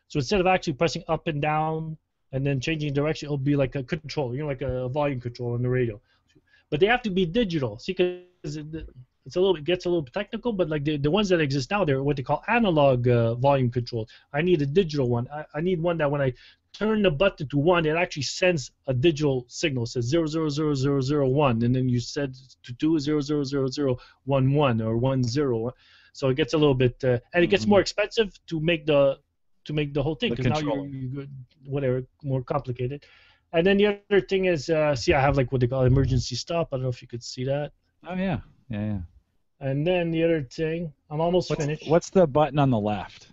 So instead of actually pressing up and down and then changing direction, it'll be like a control, like a volume control on the radio. But they have to be digital. See, because it gets a little technical, but like the ones that exist now, they're what they call analog volume control. I need a digital one. I need one that when I turn the button to 1, it actually sends a digital signal. It says 000001, and then you set to 2 000011 or 10. So it gets a little bit, and it gets more expensive to make the whole thing, because now you're whatever, more complicated. And then the other thing is, see, I have like what they call emergency stop. I don't know if you could see that. Oh yeah, yeah. And then the other thing, I'm almost finished. What's the button on the left?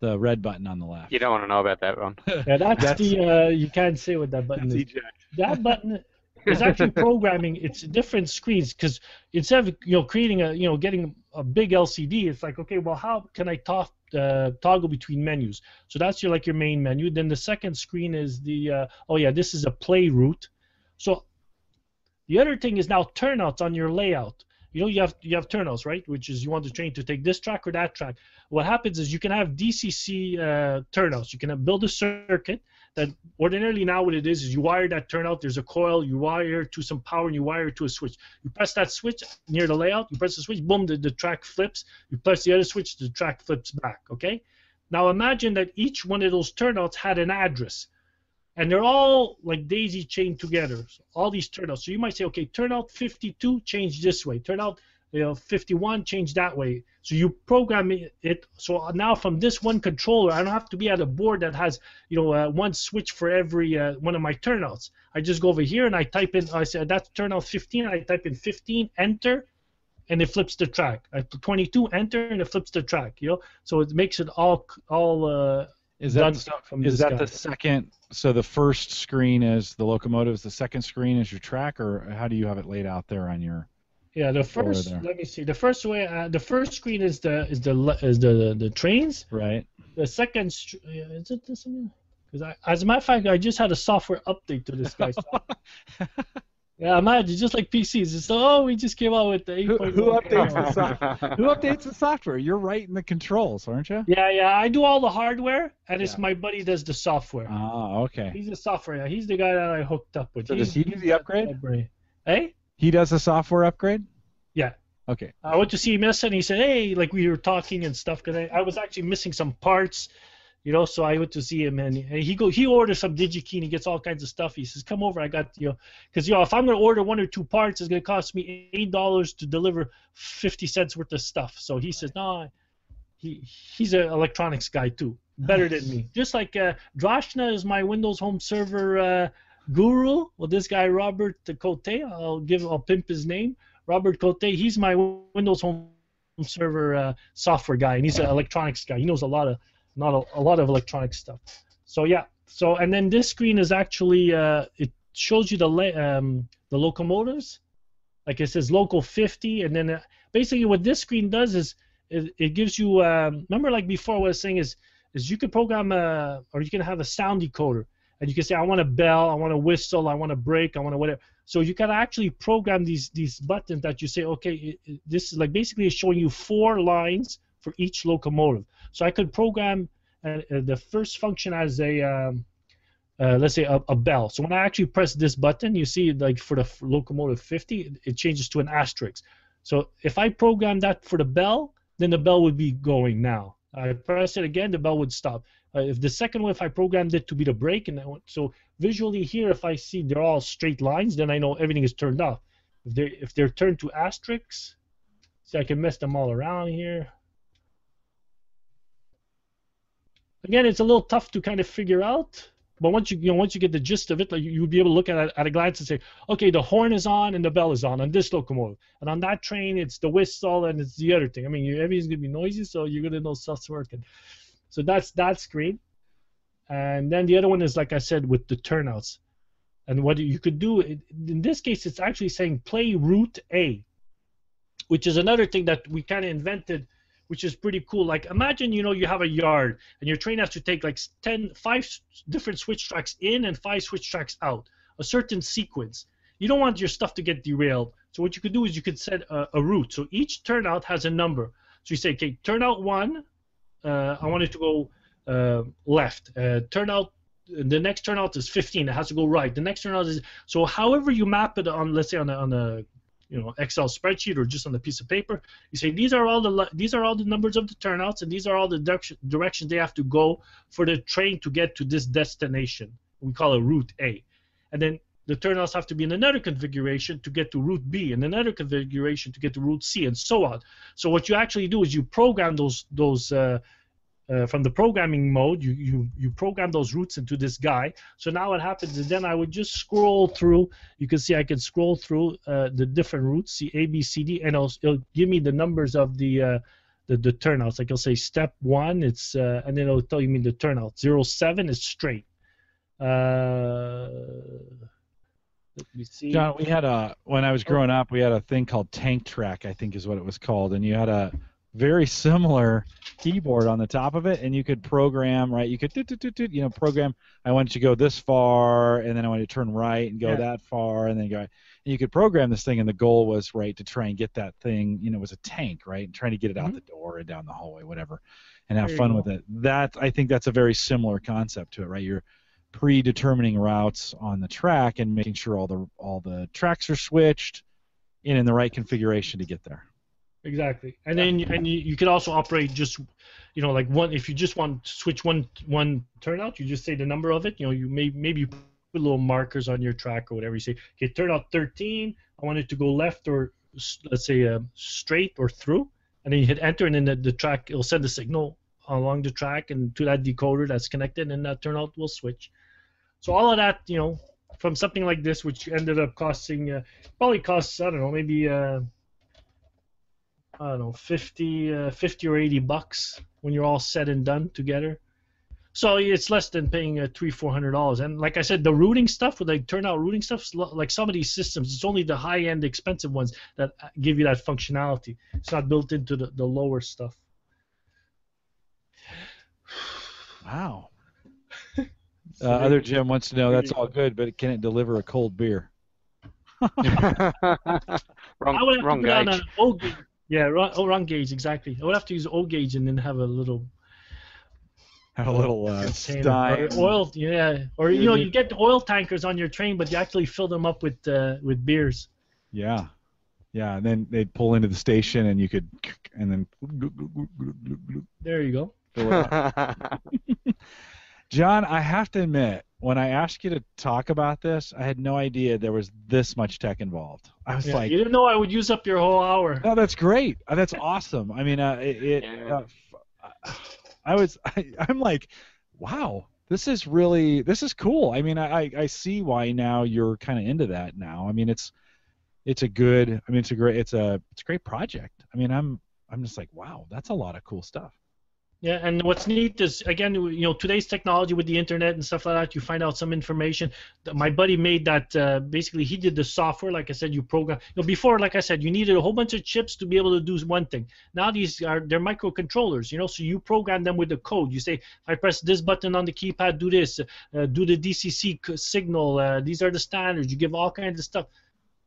The red button on the left. You don't want to know about that one. Yeah, that's the. You can't say what that button is. That button is actually programming. It's different screens, because instead of creating a getting a big LCD, it's like, okay, well, how can I toggle between menus? So that's your main menu. Then the second screen is the this is a play route. So the other thing is now turnouts on your layout. You have turnouts, right? Which is you want the train to take this track or that track. What happens is you can have DCC turnouts. You can build a circuit that ordinarily now what it is you wire that turnout. There's a coil. You wire to some power and you wire to a switch. You press that switch near the layout. You press the switch. Boom, the track flips. You press the other switch. The track flips back. Okay. Now imagine that each one of those turnouts had an address. And they're all like daisy chained together. So all these turnouts. So you might say, okay, turnout 52, change this way. Turnout 51, change that way. So you program it. So now from this one controller, I don't have to be at a board that has one switch for every one of my turnouts. I just go over here and I type in. I say that's turnout 15. I type in 15, enter, and it flips the track. I put 22, enter, and it flips the track. So it makes it all. Is that the second? So the first screen is the locomotives. The second screen is your track, or how do you have it laid out there on your? Yeah, the first. Let me see. The first way. The first screen is the trains. Right. The second is it this one? Because as a matter of fact, I just had a software update to this guy. Yeah, imagine, just like PCs. It's we just came out with the 8.1. Who updates the software? You're writing the controls, aren't you? Yeah. I do all the hardware, and it's my buddy does the software. Oh, okay. He's the software. He's the guy that I hooked up with. So does he do the upgrade? Hey? He does the software upgrade? Yeah. Okay. I went to see him yesterday, and he said, hey, like we were talking and stuff, because I was actually missing some parts. So I went to see him, and he orders some DigiKey, and he gets all kinds of stuff. He says, "Come over, I got because if I'm gonna order 1 or 2 parts, it's gonna cost me $8 to deliver 50 cents worth of stuff." So he says, "No, he's an electronics guy too, better than me." Just like Drashna is my Windows Home Server guru. Well, this guy Robert Cote, I'll pimp his name. Robert Cote, he's my Windows Home Server software guy, and he's an electronics guy. He knows a lot of electronic stuff. So yeah. So and then this screen is actually it shows you the locomotives. Like it says local 50, and then basically what this screen does is it gives you remember like before what I was saying is you can program or you can have a sound decoder, and you can say I want a bell, I want a whistle, I want a brake, I want a whatever. So you can actually program these buttons that you say okay this is like basically it's showing you 4 lines for each locomotive. So I could program the first function as a let's say a bell. So when I actually press this button, you see like for the locomotive 50, it changes to an asterisk. So if I program that for the bell, then the bell would be going now. I press it again, the bell would stop. If the second one, if I programmed it to be the brake, and so visually here, if I see they're all straight lines, then I know everything is turned off. If they're turned to asterisks, see I can mess them all around here. Again, it's a little tough to kind of figure out. But once you get the gist of it, like you'll be able to look at it at a glance and say, okay, the horn is on and the bell is on this locomotive, and on that train it's the whistle and it's the other thing. I mean, everything's gonna be noisy, so you're gonna know stuff's working. So that's that screen, and then the other one is like I said with the turnouts, and what you could do in this case, it's actually saying play route A, which is another thing that we kind of invented, which is pretty cool. Like imagine, you know, you have a yard and your train has to take like 5 different switch tracks in and 5 switch tracks out, a certain sequence. You don't want your stuff to get derailed. So what you could do is you could set a route. So each turnout has a number. So you say, okay, turnout 1, I want it to go left. The next turnout is 15. It has to go right. The next turnout is, so however you map it on, let's say on a you know, Excel spreadsheet or just on a piece of paper. You say these are all the numbers of the turnouts, and these are all the directions they have to go for the train to get to this destination. We call it route A, and then the turnouts have to be in another configuration to get to route B, and another configuration to get to route C, and so on. So what you actually do is you program those from the programming mode. You program those routes into this guy. So now what happens is then I would just scroll through. You can see I can scroll through the different routes, see A, B, C, D, and it'll give me the numbers of the turnouts. Like I'll say step 1, it's and then it'll tell you the turnout. 0, 7 is straight. Let me see. John, we had when I was growing up, we had a thing called Tank Track, I think is what it was called, and you had a very similar keyboard on the top of it, and you could program, right? You could program, I want you to go this far, and then I want you to turn right and go that far, and then go. And you could program this thing, and the goal was, right, to try and get that thing, you know, it was a tank, right? And trying to get it out the door and down the hallway, whatever, and have fun with it. That, I think that's a very similar concept to it, right? You're predetermining routes on the track and making sure all the tracks are switched in the right configuration to get there. Exactly, and then you could also operate just, you know, like one. If you just want to switch one turnout, you just say the number of it. You know, you maybe you put little markers on your track or whatever. You say, okay, turnout 13. I want it to go left or let's say straight or through, and then you hit enter, and then the track it'll send a signal along the track and to that decoder that's connected, and that turnout will switch. So all of that, you know, from something like this, which ended up costing probably costs, I don't know, maybe. I don't know, 50 or $80 when you're all said and done together. So it's less than paying $300-$400. And like I said, the routing stuff with like turnout routing stuff, like some of these systems, it's only the high-end expensive ones that give you that functionality. It's not built into the lower stuff. Wow. Other Jim wants to know, that's all good, but can it deliver a cold beer? wrong gauge. Yeah, wrong gauge, exactly. I would have to use old gauge and then have a little style. Oil, yeah. Or you know, you get oil tankers on your train, but you actually fill them up with beers. Yeah, yeah. And then they'd pull into the station, and you could, and then. There you go. Fill it up. John, I have to admit, when I asked you to talk about this, I had no idea there was this much tech involved. I was like, you didn't know I would use up your whole hour. No, that's great. That's awesome. I mean, I'm like, wow, this is cool. I mean, I see why now you're kind of into that now. I mean, it's a great project. I mean, I'm just like, wow, that's a lot of cool stuff. Yeah, and what's neat is, again, you know, today's technology with the internet and stuff like that, you find out some information. My buddy made that, basically, he did the software, like I said, you program. You know, before, like I said, you needed a whole bunch of chips to be able to do one thing. Now they're microcontrollers, you know, so you program them with the code. You say, if I press this button on the keypad, do this, do the DCC signal, these are the standards, you give all kinds of stuff.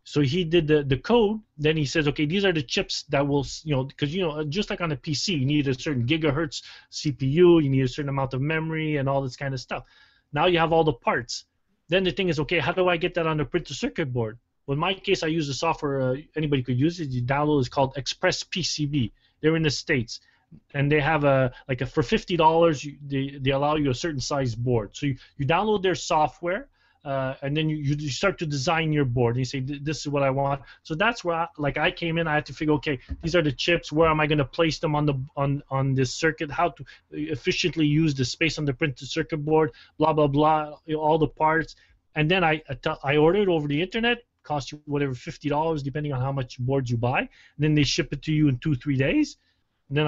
So he did the code, then he says, okay, these are the chips that will, you know, because, you know, just like on a PC, you need a certain gigahertz CPU, you need a certain amount of memory and all this kind of stuff. Now you have all the parts. Then the thing is, okay, how do I get that on a printed circuit board? Well, in my case, I use the software, anybody could use it, you download, it's called Express PCB. They're in the States. And they have for $50, they allow you a certain size board. So you download their software, and then you start to design your board. And you say, this is what I want. So that's where, I came in. I had to figure, okay, these are the chips. Where am I going to place them on this circuit? How to efficiently use the space on the printed circuit board? Blah blah blah. You know, all the parts. And then I ordered over the internet. Cost you whatever $50, depending on how much boards you buy. And then they ship it to you in 2-3 days. And then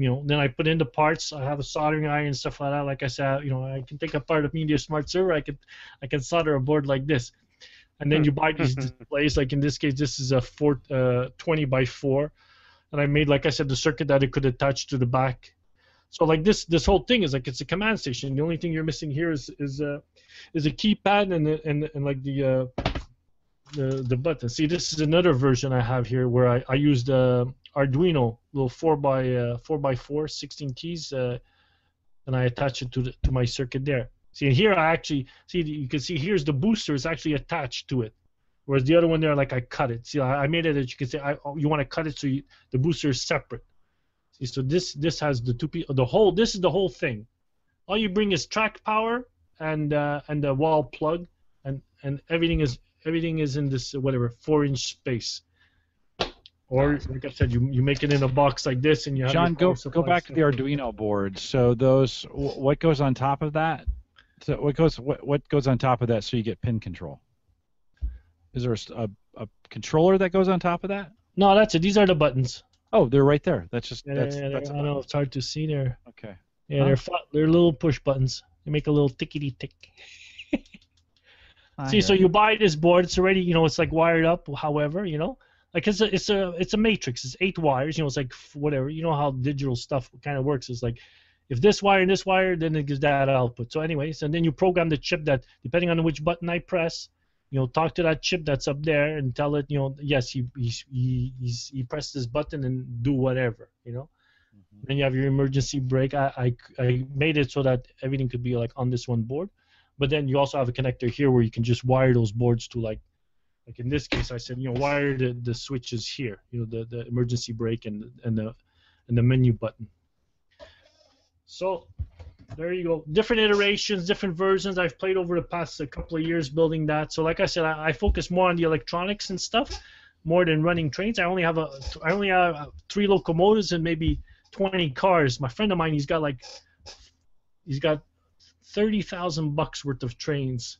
I put in the parts. I have a soldering iron and stuff like that. Like I said, you know, I can take apart a Media Smart server. I can solder a board like this. And then you buy these displays. Like in this case, this is a 20 by 4, and I made, like I said, the circuit that it could attach to the back. So like this whole thing is like it's a command station. The only thing you're missing here is a keypad and like the button. See, this is another version I have here where I used Arduino, little 4x4, 16 keys, and I attach it to my circuit there. See, and here I actually see, you can see here's the booster, it's actually attached to it, whereas the other one there, like I cut it. See, I made it that you can say you want to cut it so the booster is separate. See, so this has the two people. This is the whole thing. All you bring is track power and the wall plug, and everything is in this whatever 4-inch space. Or like I said, you make it in a box like this, and you have. John, go back to the Arduino board. So those, what goes on top of that? So what goes on top of that? So you get pin control. Is there a controller that goes on top of that? No, that's it. These are the buttons. Oh, they're right there. That's just. Yeah, that's I know it's hard to see there. Okay. Yeah, they're little push buttons. They make a little tickety tick. See, so you buy this board. It's already, you know, it's like wired up. However, you know. Like it's a matrix. It's 8 wires. You know, it's like whatever. You know how digital stuff kind of works. It's like if this wire and this wire, then it gives that output. So anyways, and then you program the chip that depending on which button I press, you know, talk to that chip that's up there and tell it, you know, yes, he pressed this button and do whatever, you know. Mm-hmm. Then you have your emergency brake. I made it so that everything could be like on this one board, but then you also have a connector here where you can just wire those boards to like in this case, I said, you know, wire the switches here, you know, the emergency brake and the menu button. So there you go. Different iterations, different versions. I've played over the past couple of years building that. So like I said, I focus more on the electronics and stuff, more than running trains. I only have 3 locomotives and maybe 20 cars. My friend of mine, he's got $30,000 worth of trains.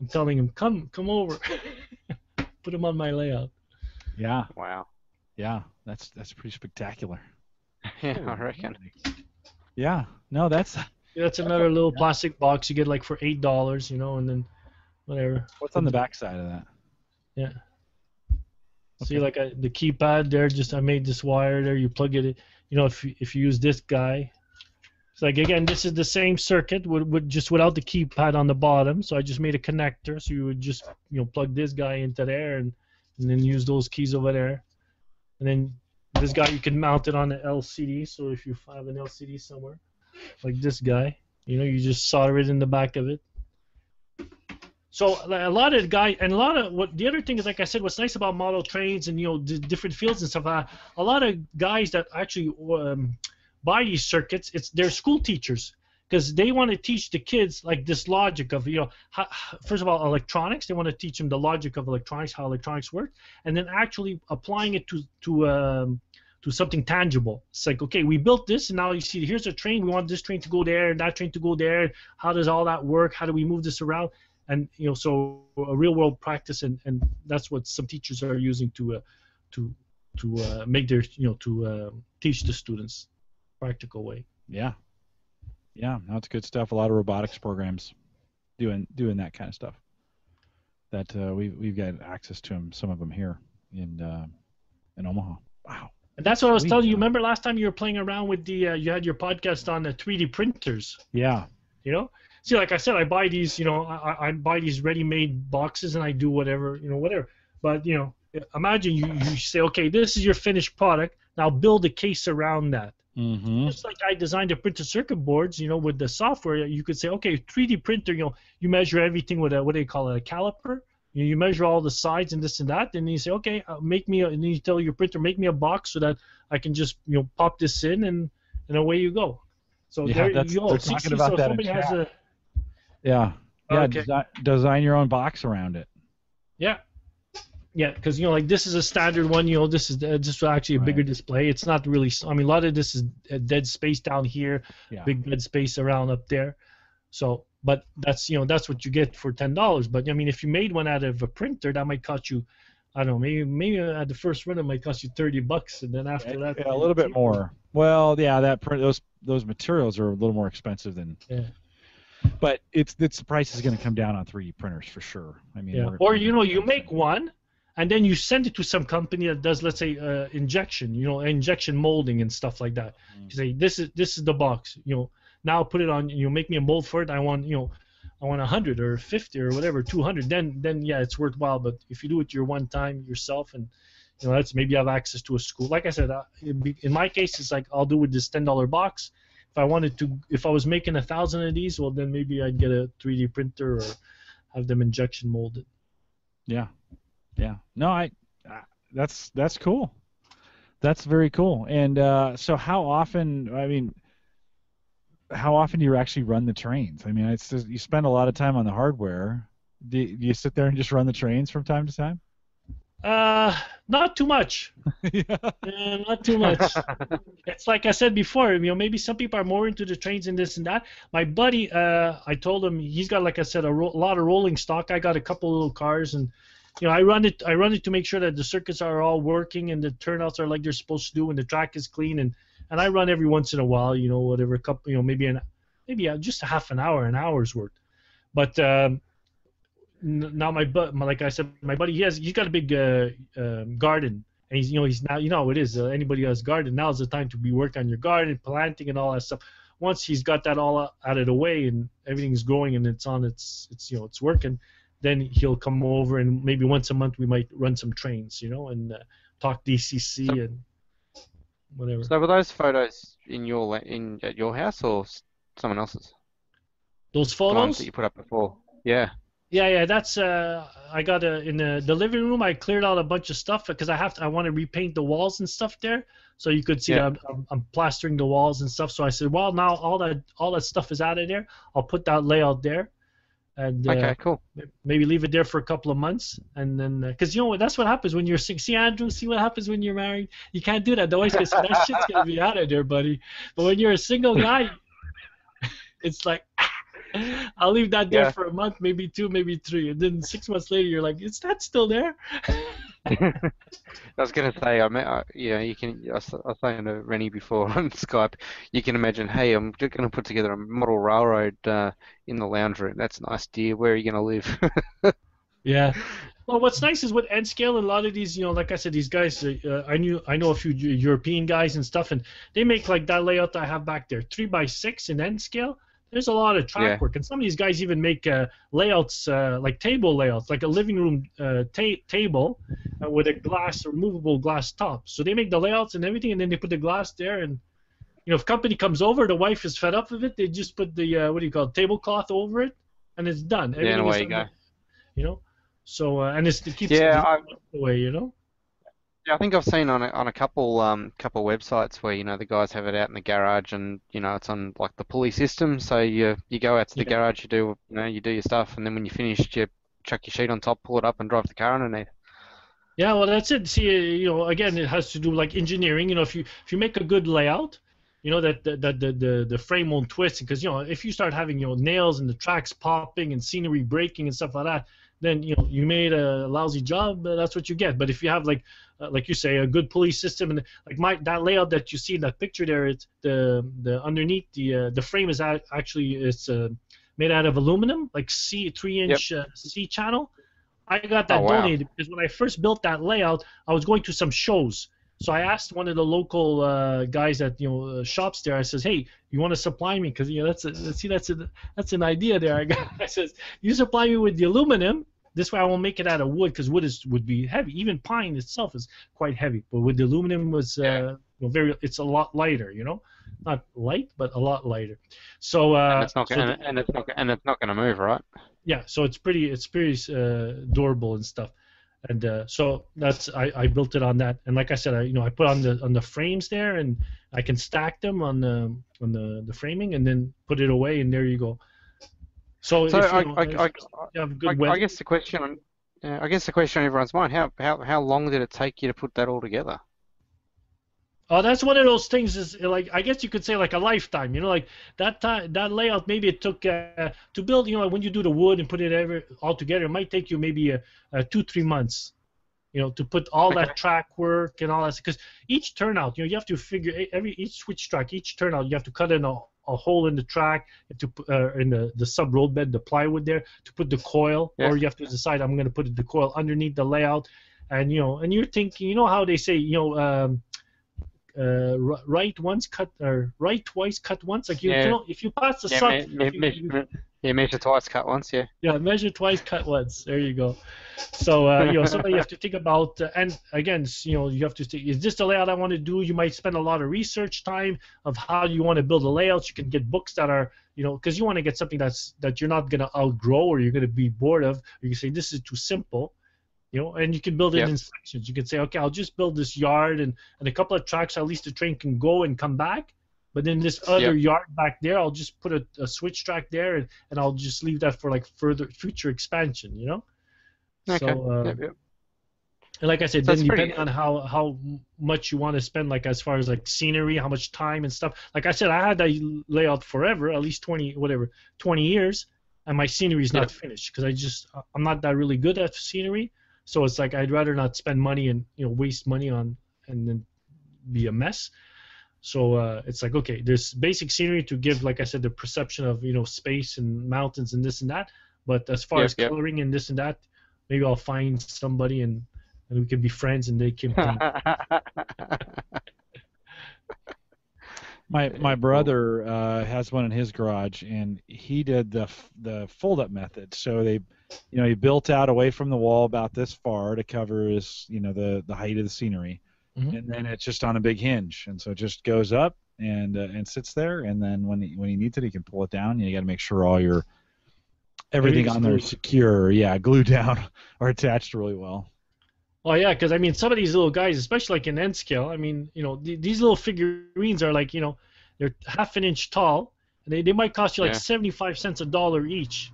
I'm telling him, come over. Put them on my layout. Yeah. Wow. Yeah, that's pretty spectacular. Yeah, I reckon. Yeah. No, that's another little plastic box you get like for $8, you know, and then whatever. What's on the back side of that? Yeah. Okay. See, like the keypad there. Just I made this wire there. You plug it in. You know, if you use this guy. So like again, this is the same circuit with just without the keypad on the bottom. So I just made a connector, so you would just, you know, plug this guy into there and then use those keys over there. And then this guy you can mount it on an LCD. So if you have an LCD somewhere, like this guy, you know, you just solder it in the back of it. So what the other thing is, like I said, what's nice about model trains and, you know, different fields and stuff. A lot of guys that actually buy these circuits, they're school teachers because they want to teach the kids like this logic of, you know, how, first of all, electronics. They want to teach them the logic of electronics, how electronics work, and then actually applying it to to something tangible. It's like, okay, we built this, and now you see here's a train. We want this train to go there and that train to go there. How does all that work? How do we move this around? And you know, so a real-world practice, and that's what some teachers are using to make their, you know, to teach the students practical way. Yeah, yeah, that's good stuff. A lot of robotics programs doing that kind of stuff. That we've got access to them, some of them here in Omaha. Wow. And that's what I was telling you. Remember last time you were playing around with the you had your podcast on the 3D printers. Yeah. You know. See, like I said, I buy these, you know, I buy these ready-made boxes and I do whatever, you know, whatever. But, you know, imagine you say, okay, this is your finished product. Now build a case around that. Mm-hmm. Just like I designed the printed circuit boards, you know, with the software, you could say, okay, 3D printer, you know, you measure everything with a, what do you call it, a caliper. You measure all the sides and this and that, and you say, okay, make me, and you tell your printer, make me a box so that I can just, you know, pop this in, and away you go. So yeah, there you go. They're talking about that in chat. Yeah, yeah. Okay. Design your own box around it. Yeah, yeah. Because you know, like this is a standard one. You know, this is actually a bigger display. It's not really. I mean, a lot of this is dead space down here. Yeah. Big dead space around up there. So, but that's, you know, that's what you get for $10. But I mean, if you made one out of a printer, that might cost you, I don't know, maybe at the first run it might cost you $30, and then after that, yeah, a little bit more. Well, yeah, that those materials are a little more expensive than. Yeah. But the price is going to come down on 3D printers for sure. I mean, yeah. Or you know, you make one, and then you send it to some company that does, let's say, injection, you know, injection molding and stuff like that. Mm. You say, this is the box, you know. Now put it on. You know, make me a mold for it. I want, you know, I want 100 or 50 or whatever, 200. Then yeah, it's worthwhile. But if you do it your one time yourself, and you know, that's maybe you have access to a school. Like I said, in my case, it's like I'll do with this $10 box. If I wanted to, if I was making 1,000 of these, well, then maybe I'd get a 3D printer or have them injection molded. Yeah, yeah. No, that's cool. That's very cool. And so, how often? I mean, how often do you actually run the trains? I mean, it's just, you spend a lot of time on the hardware. Do you sit there and just run the trains from time to time? Not too much. Yeah. Not too much. It's like I said before, you know, maybe some people are more into the trains and this and that. My buddy, I told him he's got, like I said, a lot of rolling stock. I got a couple little cars, and you know, I run it to make sure that the circuits are all working and the turnouts are like they're supposed to do, and the track is clean, and I run every once in a while, you know, whatever, a couple, you know, maybe just a half an hour's worth, but. Now like I said, my buddy, he's got a big garden, and anybody who has garden, now's the time to be working on your garden, planting and all that stuff. Once he's got that all out of the way and everything's growing and it's working, then he'll come over, and maybe once a month we might run some trains, you know, and talk DCC and whatever. So were those photos at your house or someone else's? Those photos? The ones that you put up before, yeah. Yeah, that's I got in the living room. I cleared out a bunch of stuff because I want to repaint the walls and stuff there. So you could see that I'm plastering the walls and stuff. So I said, well, now all that stuff is out of there. I'll put that layout there, and okay, cool. Maybe leave it there for a couple of months, and then because you know that's what happens when you're sick. See, Andrew, see what happens when you're married. You can't do that. The wife's gonna say that shit's gonna be out of there, buddy. But when you're a single guy, it's like. I'll leave that there for a month, maybe two, maybe three, and then 6 months later you're like, is that still there? I was gonna say, I was saying to Rennie before on Skype, you can imagine, hey, I'm gonna put together a model railroad in the lounge room. That's nice, dear. Where are you gonna live? Yeah. Well, what's nice is with N-Scale and a lot of these, you know, like I said, these guys, I know a few European guys and stuff, and they make like that layout that I have back there, 3x6 in N-Scale. There's a lot of track work, and some of these guys even make layouts, like table layouts, like a living room table with a glass, removable glass top. So they make the layouts and everything, and then they put the glass there. And you know, if company comes over, the wife is fed up with it. They just put the tablecloth over it, and it's done. Everything yeah, away you go. You know, so and it keeps it away, you know. I think I've seen on a couple websites where, you know, the guys have it out in the garage, and you know it's on like the pulley system. So you go out to the garage, you do your stuff, and then when you're finished, you chuck your sheet on top, pull it up, and drive the car underneath. Yeah, well, that's it. See, again, it has to do like engineering. If you make a good layout, that the frame won't twist, because if you start having nails and the tracks popping and scenery breaking and stuff like that, then you made a lousy job. That's what you get. But if you have like you say, a good pulley system, and like that layout that you see in that picture there, it's the underneath the frame is actually made out of aluminum, like three-inch C channel. I got that donated because when I first built that layout, I was going to some shows. So I asked one of the local guys at shops there. I says, "Hey, you want to supply me? Because that's an idea there." I got. I says, "You supply me with the aluminum. This way I won't make it out of wood, because wood would be heavy. Even pine itself is quite heavy. But with the aluminum was it's a lot lighter. Not light, but a lot lighter. So it's not going to move, right? Yeah, so it's pretty durable and stuff, and so that's I built it on that. And like I said, I put on the frames there, and I can stack them on the framing, and then put it away, and there you go. So I guess the question, on everyone's mind, how long did it take you to put that all together? Oh, that's one of those things. Is like, I guess you could say like a lifetime. Like that layout. Maybe it took to build. When you do the wood and put it all together, it might take you maybe 2-3 months. To put all that track work and all that, because each turnout, you have to figure each switch track, each turnout, you have to cut in a hole in the track, to in the sub road bed, the plywood there, to put the coil, or you have to decide I'm going to put the coil underneath the layout, and you're thinking, how they say, right twice, cut once. Like if you pass the sub, measure twice, cut once. Yeah, measure twice, cut once. There you go. So something you have to think about. And again, you have to think: is this the layout I want to do? You might spend a lot of research time of how you want to build a layout. You can get books that are, because you want to get something that you're not going to outgrow, or you're going to be bored of. Or you can say this is too simple. And you can build it in sections. You can say, okay, I'll just build this yard and a couple of tracks, at least the train can go and come back. But then this other yard back there, I'll just put a switch track there, and I'll just leave that for like future expansion, Okay. So, and like I said, then depending on how much you want to spend, like as far as like scenery, how much time and stuff. Like I said, I had that layout forever, at least 20 years, and my scenery is not finished, because I'm not that really good at scenery. So it's like I'd rather not spend money and waste money on and then be a mess. So it's like, okay, there's basic scenery to give, like I said, the perception of space and mountains and this and that. But as far as coloring and this and that, maybe I'll find somebody and we can be friends and they can. My brother has one in his garage, and he did the fold-up method. So they, he built out away from the wall about this far to cover his, the height of the scenery, and then it's just on a big hinge, and so it just goes up and sits there. And then when he needs it, he can pull it down. You got to make sure all your everything on there is secure, glued down or attached really well. Oh yeah, because I mean, some of these little guys, especially like in N scale, I mean, these little figurines are like, they're half an inch tall, and they might cost you like 75 cents a dollar each.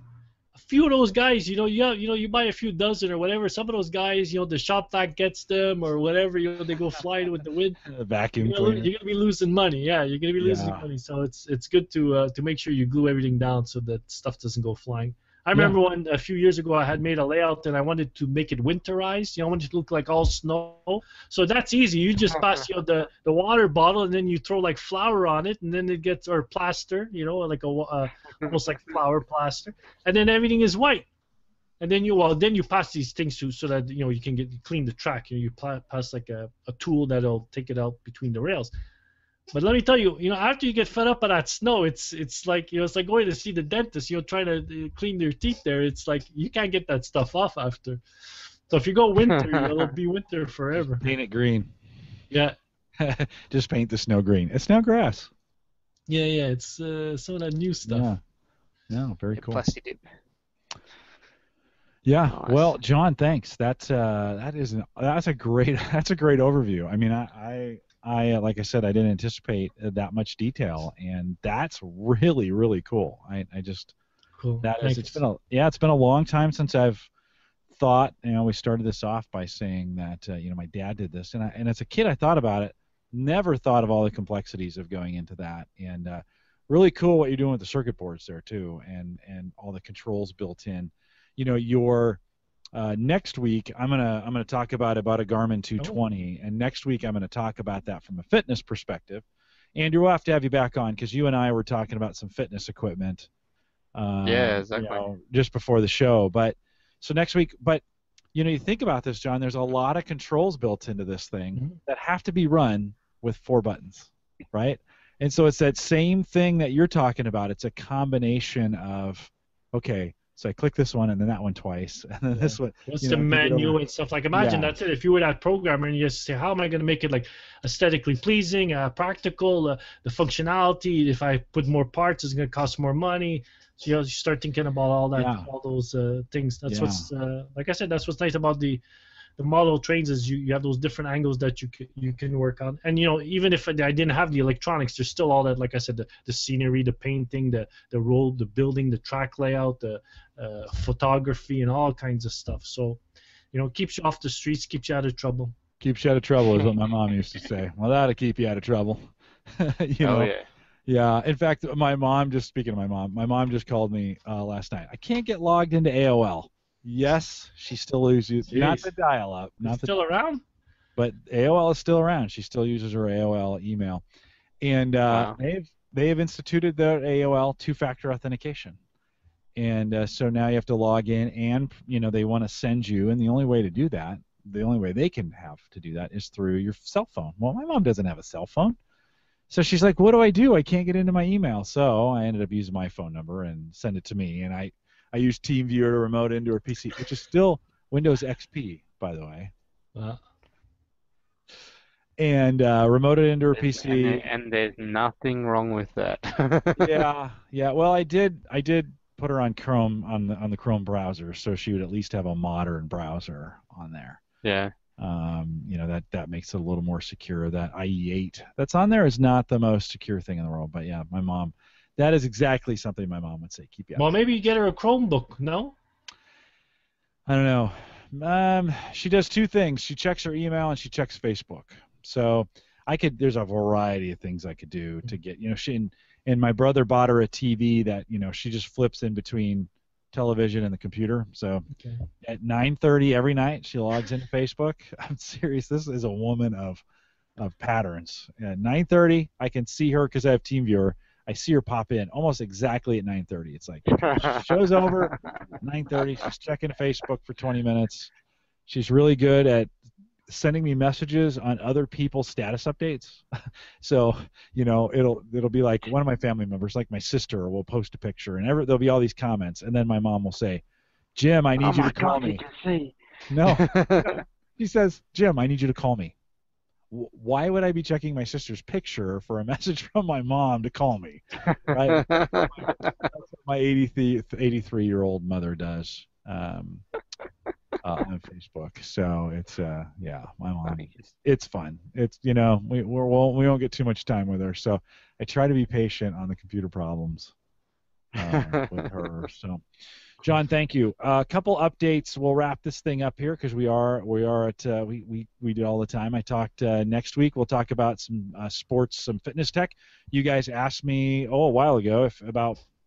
A few of those guys, you buy a few dozen or whatever. Some of those guys, the shop vac gets them or whatever. They go flying with the wind. The vacuum cleaner. You're gonna be losing money. Yeah, you're gonna be losing money. So it's good to make sure you glue everything down so that stuff doesn't go flying. I remember one a few years ago. I had made a layout, and I wanted to make it winterized. I wanted it to look like all snow. So that's easy. You just pass the water bottle, and then you throw like flour on it, and then it gets or plaster, like a almost like flour plaster, and then everything is white. And then you pass these things to so that you can clean the track. You pass like a tool that'll take it out between the rails. But let me tell you, after you get fed up of that snow, it's like it's like going to see the dentist. Trying to clean their teeth there. It's like you can't get that stuff off after. So if you go winter, it'll be winter forever. Just paint it green. Yeah. Just paint the snow green. It's now grass. Yeah. It's some of that new stuff. Yeah. No, very cool. Plus you did. Yeah, nice. Well, John, thanks. That's a great overview. I mean, I like I said, I didn't anticipate that much detail, and that's really, really cool. I just cool. That is, it's been a long time since I've thought, you know, we started this off by saying that, you know, my dad did this, and as a kid I thought about it, never thought of all the complexities of going into that, and really cool what you're doing with the circuit boards there too, and all the controls built in. You know, your next week I'm gonna talk about a Garmin 220, and next week I'm gonna talk about that from a fitness perspective. Andrew, we'll have to have you back on because you and I were talking about some fitness equipment. Yeah, exactly. You know, just before the show, but so next week. But you know, you think about this, John. There's a lot of controls built into this thing that have to be run with 4 buttons, right? And so it's that same thing that you're talking about. It's a combination of, okay, so I click this one and then that one twice and then this one. What's the menu and stuff like? Imagine that's it. If you were that programmer and you just say, how am I going to make it like aesthetically pleasing, practical, the functionality? If I put more parts, it's going to cost more money. So you know, you start thinking about all that, all those things. That's what's like I said. That's what's nice about the model trains is you have those different angles that you can work on. And you know, even if I didn't have the electronics, there's still all that, like I said, the scenery, the painting, the road, the building, the track layout, the photography, and all kinds of stuff. So, you know, keeps you off the streets, keeps you out of trouble. Keeps you out of trouble is what my mom used to say. Well, that'll keep you out of trouble. you know? Yeah. Yeah, in fact, my mom, just speaking of my mom just called me last night. I can't get logged into AOL. Yes, she still uses, not the dial-up. Not still around? But AOL is still around. She still uses her AOL email. And they have instituted their AOL 2-factor authentication. And so now you have to log in, and you know they want to send you, and the only way to do that, the only way they can have to do that is through your cell phone. Well, my mom doesn't have a cell phone. So she's like, what do? I can't get into my email. So I ended up using my phone number and send it to me. And I used TeamViewer to remote into her PC, which is still Windows XP, by the way. And remoted into her PC. And there's nothing wrong with that. yeah. Well, I did put her on Chrome, on the Chrome browser, so she would at least have a modern browser on there. Yeah. You know, that makes it a little more secure. That IE8 that's on there is not the most secure thing in the world, but yeah, my mom, that is exactly something my mom would say. Keep you out. Well, maybe you get her a Chromebook, no? I don't know. She does 2 things. She checks her email and she checks Facebook. So there's a variety of things I could do to get, you know, and my brother bought her a TV that, you know, she just flips in between television and the computer. So at 9:30 every night she logs into Facebook. I'm serious. This is a woman of patterns. At 9:30 I can see her because I have TeamViewer. I see her pop in almost exactly at 9:30. It's like show's over. 9:30 she's checking Facebook for 20 minutes. She's really good at sending me messages on other people's status updates. So, you know, it'll be like one of my family members, like my sister, will post a picture, and there'll be all these comments, and then my mom will say, Jim, I need you to call me. No. She says, Jim, I need you to call me. Why would I be checking my sister's picture for a message from my mom to call me? Right? That's what my 83-year-old mother does. On Facebook, so it's my mom. It's fun. It's, you know, we won't get too much time with her, so I try to be patient on the computer problems with her. So, John, thank you. A couple updates. We'll wrap this thing up here because we are at we do all the time. I talked next week. We'll talk about some sports, some fitness tech. You guys asked me a while ago if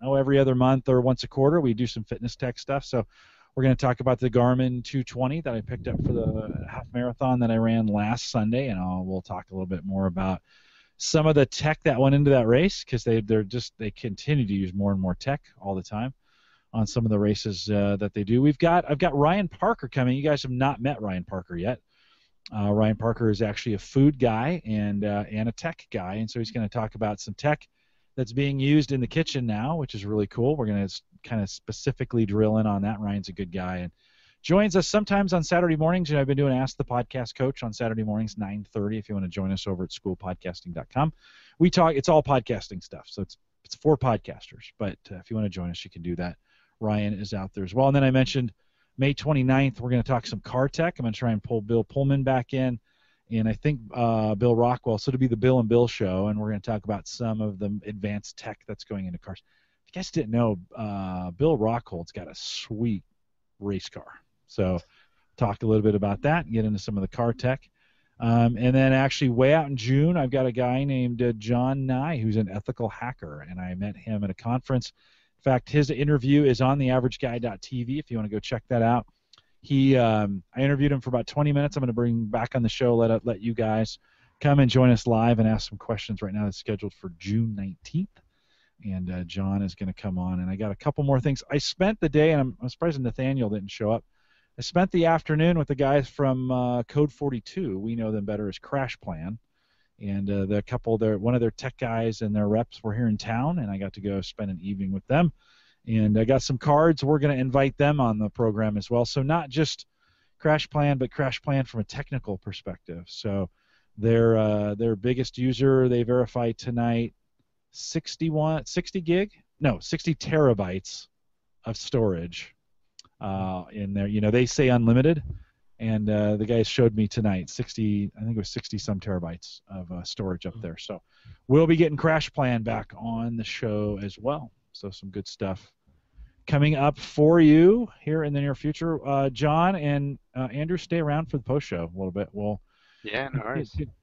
every other month or once a quarter we do some fitness tech stuff. So. We're going to talk about the Garmin 220 that I picked up for the half marathon that I ran last Sunday, and we'll talk a little bit more about some of the tech that went into that race because they continue to use more and more tech all the time on some of the races that they do. I've got Ryan Parker coming. You guys have not met Ryan Parker yet. Ryan Parker is actually a food guy and a tech guy, and so he's going to talk about some tech that's being used in the kitchen now, which is really cool. We're going to kind of specifically drill in on that. Ryan's a good guy and joins us sometimes on Saturday mornings. You know, I've been doing Ask the Podcast Coach on Saturday mornings, 9:30, if you want to join us over at schoolpodcasting.com. We talk, it's all podcasting stuff, so it's for podcasters, but if you want to join us, you can do that. Ryan is out there as well. And then I mentioned May 29th, we're going to talk some car tech. I'm going to try and pull Bill Pullman back in. And I think Bill Rockwell, so it'll be the Bill and Bill show, and we're going to talk about some of the advanced tech that's going into cars. If you guys didn't know, Bill Rockwell's got a sweet race car. So talk a little bit about that and get into some of the car tech. And then actually way out in June, I've got a guy named John Nye, who's an ethical hacker, and I met him at a conference. In fact, his interview is on theAverageGuy.tv if you want to go check that out. He, I interviewed him for about 20 minutes. I'm going to bring him back on the show, let you guys come and join us live and ask some questions. Right now it's scheduled for June 19th, and John is going to come on. And I got a couple more things. I spent the day, and I'm surprised Nathaniel didn't show up. I spent the afternoon with the guys from Code 42. We know them better as Crash Plan, and the couple, one of their tech guys and their reps were here in town, and I got to go spend an evening with them. And I got some cards. We're going to invite them on the program as well. So not just Crash Plan, but Crash Plan from a technical perspective. So their biggest user, they verified tonight, 60 terabytes of storage. In there, you know, they say unlimited, and the guys showed me tonight 60, I think it was 60 some terabytes of storage up there. So we'll be getting Crash Plan back on the show as well. So some good stuff coming up for you here in the near future. John and Andrew, stay around for the post show a little bit. We'll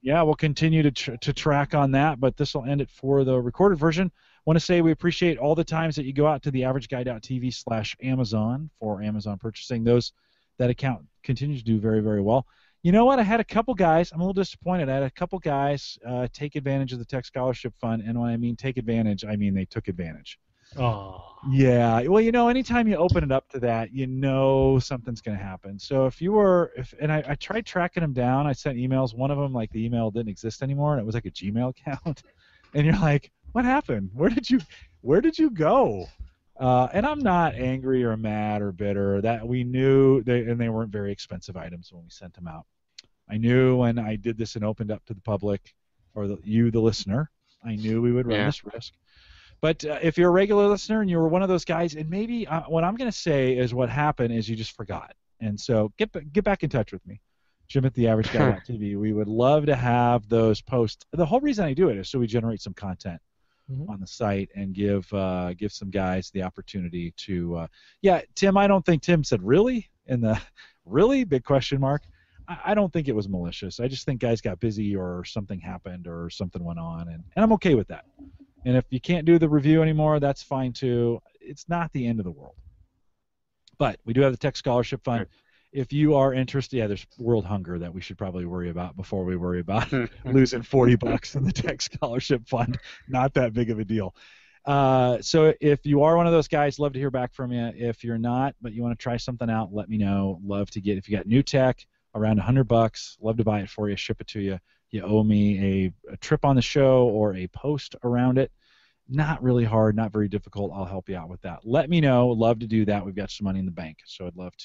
we'll continue to track on that, but this will end it for the recorded version. Want to say we appreciate all the times that you go out to theAverageGuy.tv/Amazon for Amazon purchasing. That account continues to do very, very well. You know what? I had a couple guys. I'm a little disappointed. I had a couple guys take advantage of the Tech Scholarship Fund, and when I mean take advantage, I mean they took advantage. Oh. Yeah. Well, you know, anytime you open it up to that, you know something's going to happen. So if you were, I tried tracking them down. I sent emails. One of them, like the email didn't exist anymore, and it was like a Gmail account, and you're like, what happened? Where did you go? And I'm not angry or mad or bitter. That we knew, they weren't very expensive items when we sent them out. I knew when I did this and opened up to the public, or you, the listener, I knew we would run this risk. But if you're a regular listener and you were one of those guys, and maybe what I'm going to say is what happened is you just forgot. And so get back in touch with me, Jim at theAverageGuy.tv. We would love to have those posts. The whole reason I do it is so we generate some content. Mm-hmm. On the site and give some guys the opportunity to Tim, I don't think Tim said really in the really big question mark. I don't think it was malicious. I just think guys got busy or something happened or something went on, and I'm okay with that. And if you can't do the review anymore, that's fine too. It's not the end of the world. But we do have the Tech Scholarship Fund. Sure. If you are interested, there's world hunger that we should probably worry about before we worry about losing $40 in the Tech Scholarship Fund. Not that big of a deal. So if you are one of those guys, love to hear back from you. If you're not, but you want to try something out, let me know. Love to get, if you got new tech, around $100, love to buy it for you, ship it to you. You owe me a trip on the show or a post around it. Not really hard, not very difficult. I'll help you out with that. Let me know. Love to do that. We've got some money in the bank, so I'd love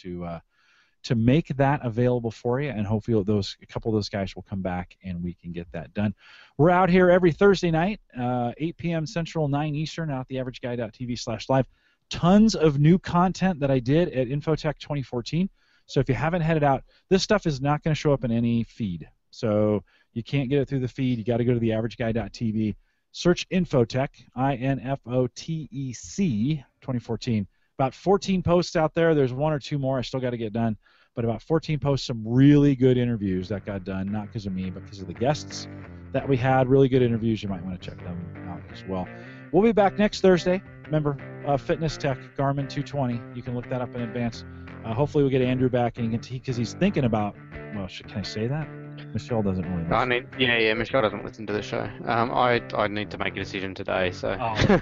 to make that available for you, and hopefully a couple of those guys will come back and we can get that done. We're out here every Thursday night, 8 p.m. Central, 9 Eastern, out at theAverageGuy.tv/live. Tons of new content that I did at Infotech 2014, so if you haven't headed out, this stuff is not going to show up in any feed. So you can't get it through the feed. You got to go to theAverageGuy.tv, search Infotech, INFOTEC 2014, About 14 posts out there. There's one or two more I still got to get done, but about 14 posts, some really good interviews that got done, not because of me, but because of the guests that we had. Really good interviews. You might want to check them out as well. We'll be back next Thursday. Remember, Fitness Tech, Garmin 220. You can look that up in advance. Hopefully we'll get Andrew back, and because he's thinking about, well, can I say that? Michelle doesn't really listen. Michelle doesn't listen to the show. I need to make a decision today, so.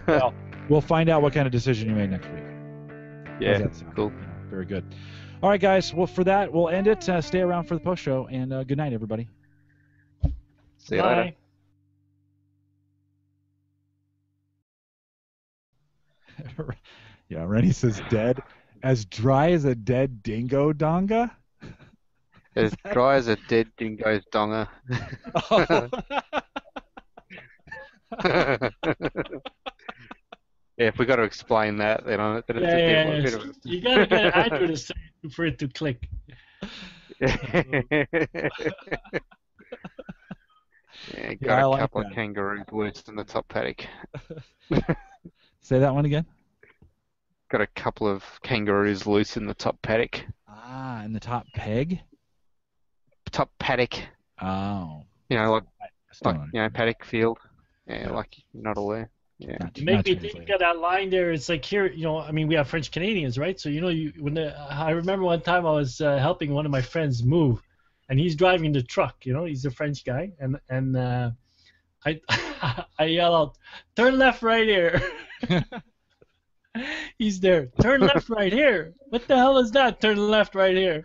Well, we'll find out what kind of decision you made next week. Yeah, cool. Very good. All right, guys. Well, for that, we'll end it. Stay around for the post show, and good night, everybody. See you later. Yeah, Rennie says dead. As dry as a dead dingo donga? As dry as a dead dingo's donga. Oh. Yeah, if we got to explain that, then it's a bit of a... You got to get Andrew to say for it to click. Got a couple of kangaroos worse than the top paddock. Say that one again. Got a couple of kangaroos loose in the top paddock. Ah, in the top peg? Top paddock. Oh. You know, like you know, paddock field. Yeah, yeah. Like not aware. Yeah. You make me think of that line there. It's like here, you know, I mean, we have French Canadians, right? So, you know, I remember one time I was helping one of my friends move, and he's driving the truck, you know, he's a French guy, and I yell out, "Turn left right here." He's there. "Turn left right here." What the hell is that? "Turn left right here."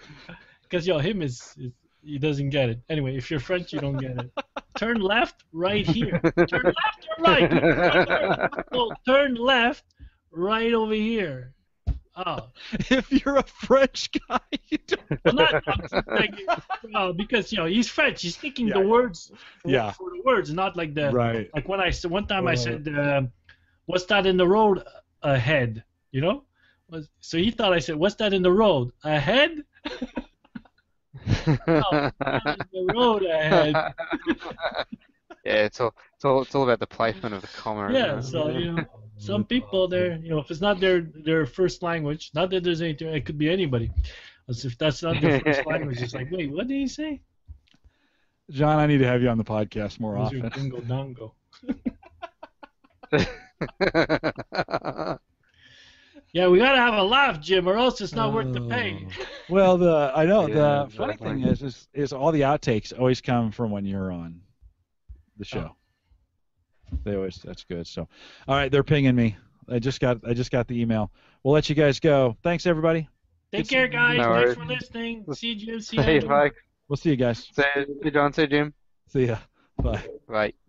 Because, yo, him is he doesn't get it. Anyway, if you're French, you don't get it. "Turn left right here." "Turn left or right?" "No, turn left right over here." Oh. If you're a French guy, you don't. Well, not like, because you know he's French. He's thinking the words for the words, not like the like when I one time I said, "What's that in the road ahead?" You know, so he thought I said, "What's that in the road ahead?" Oh, that is the road ahead. Yeah, it's all about the placement of the comma. Yeah, so you know. Some people, they're, you know, if it's not their first language, not that there's anything, it could be anybody. As if that's not their first language, it's like, wait, what did he say? John, I need to have you on the podcast more often. Your dingo dongo. Yeah, we gotta have a laugh, Jim, or else it's not worth the pain. Well, the funny thing is all the outtakes always come from when you're on the show. Oh. They always, that's good. So, all right, they're pinging me. I just got the email. We'll let you guys go. Thanks, everybody. Take care, guys. No worries. Thanks for listening. See you, Jim. See you, Mike. We'll see you guys. See you, John. See you, Jim. See ya. Bye. Bye.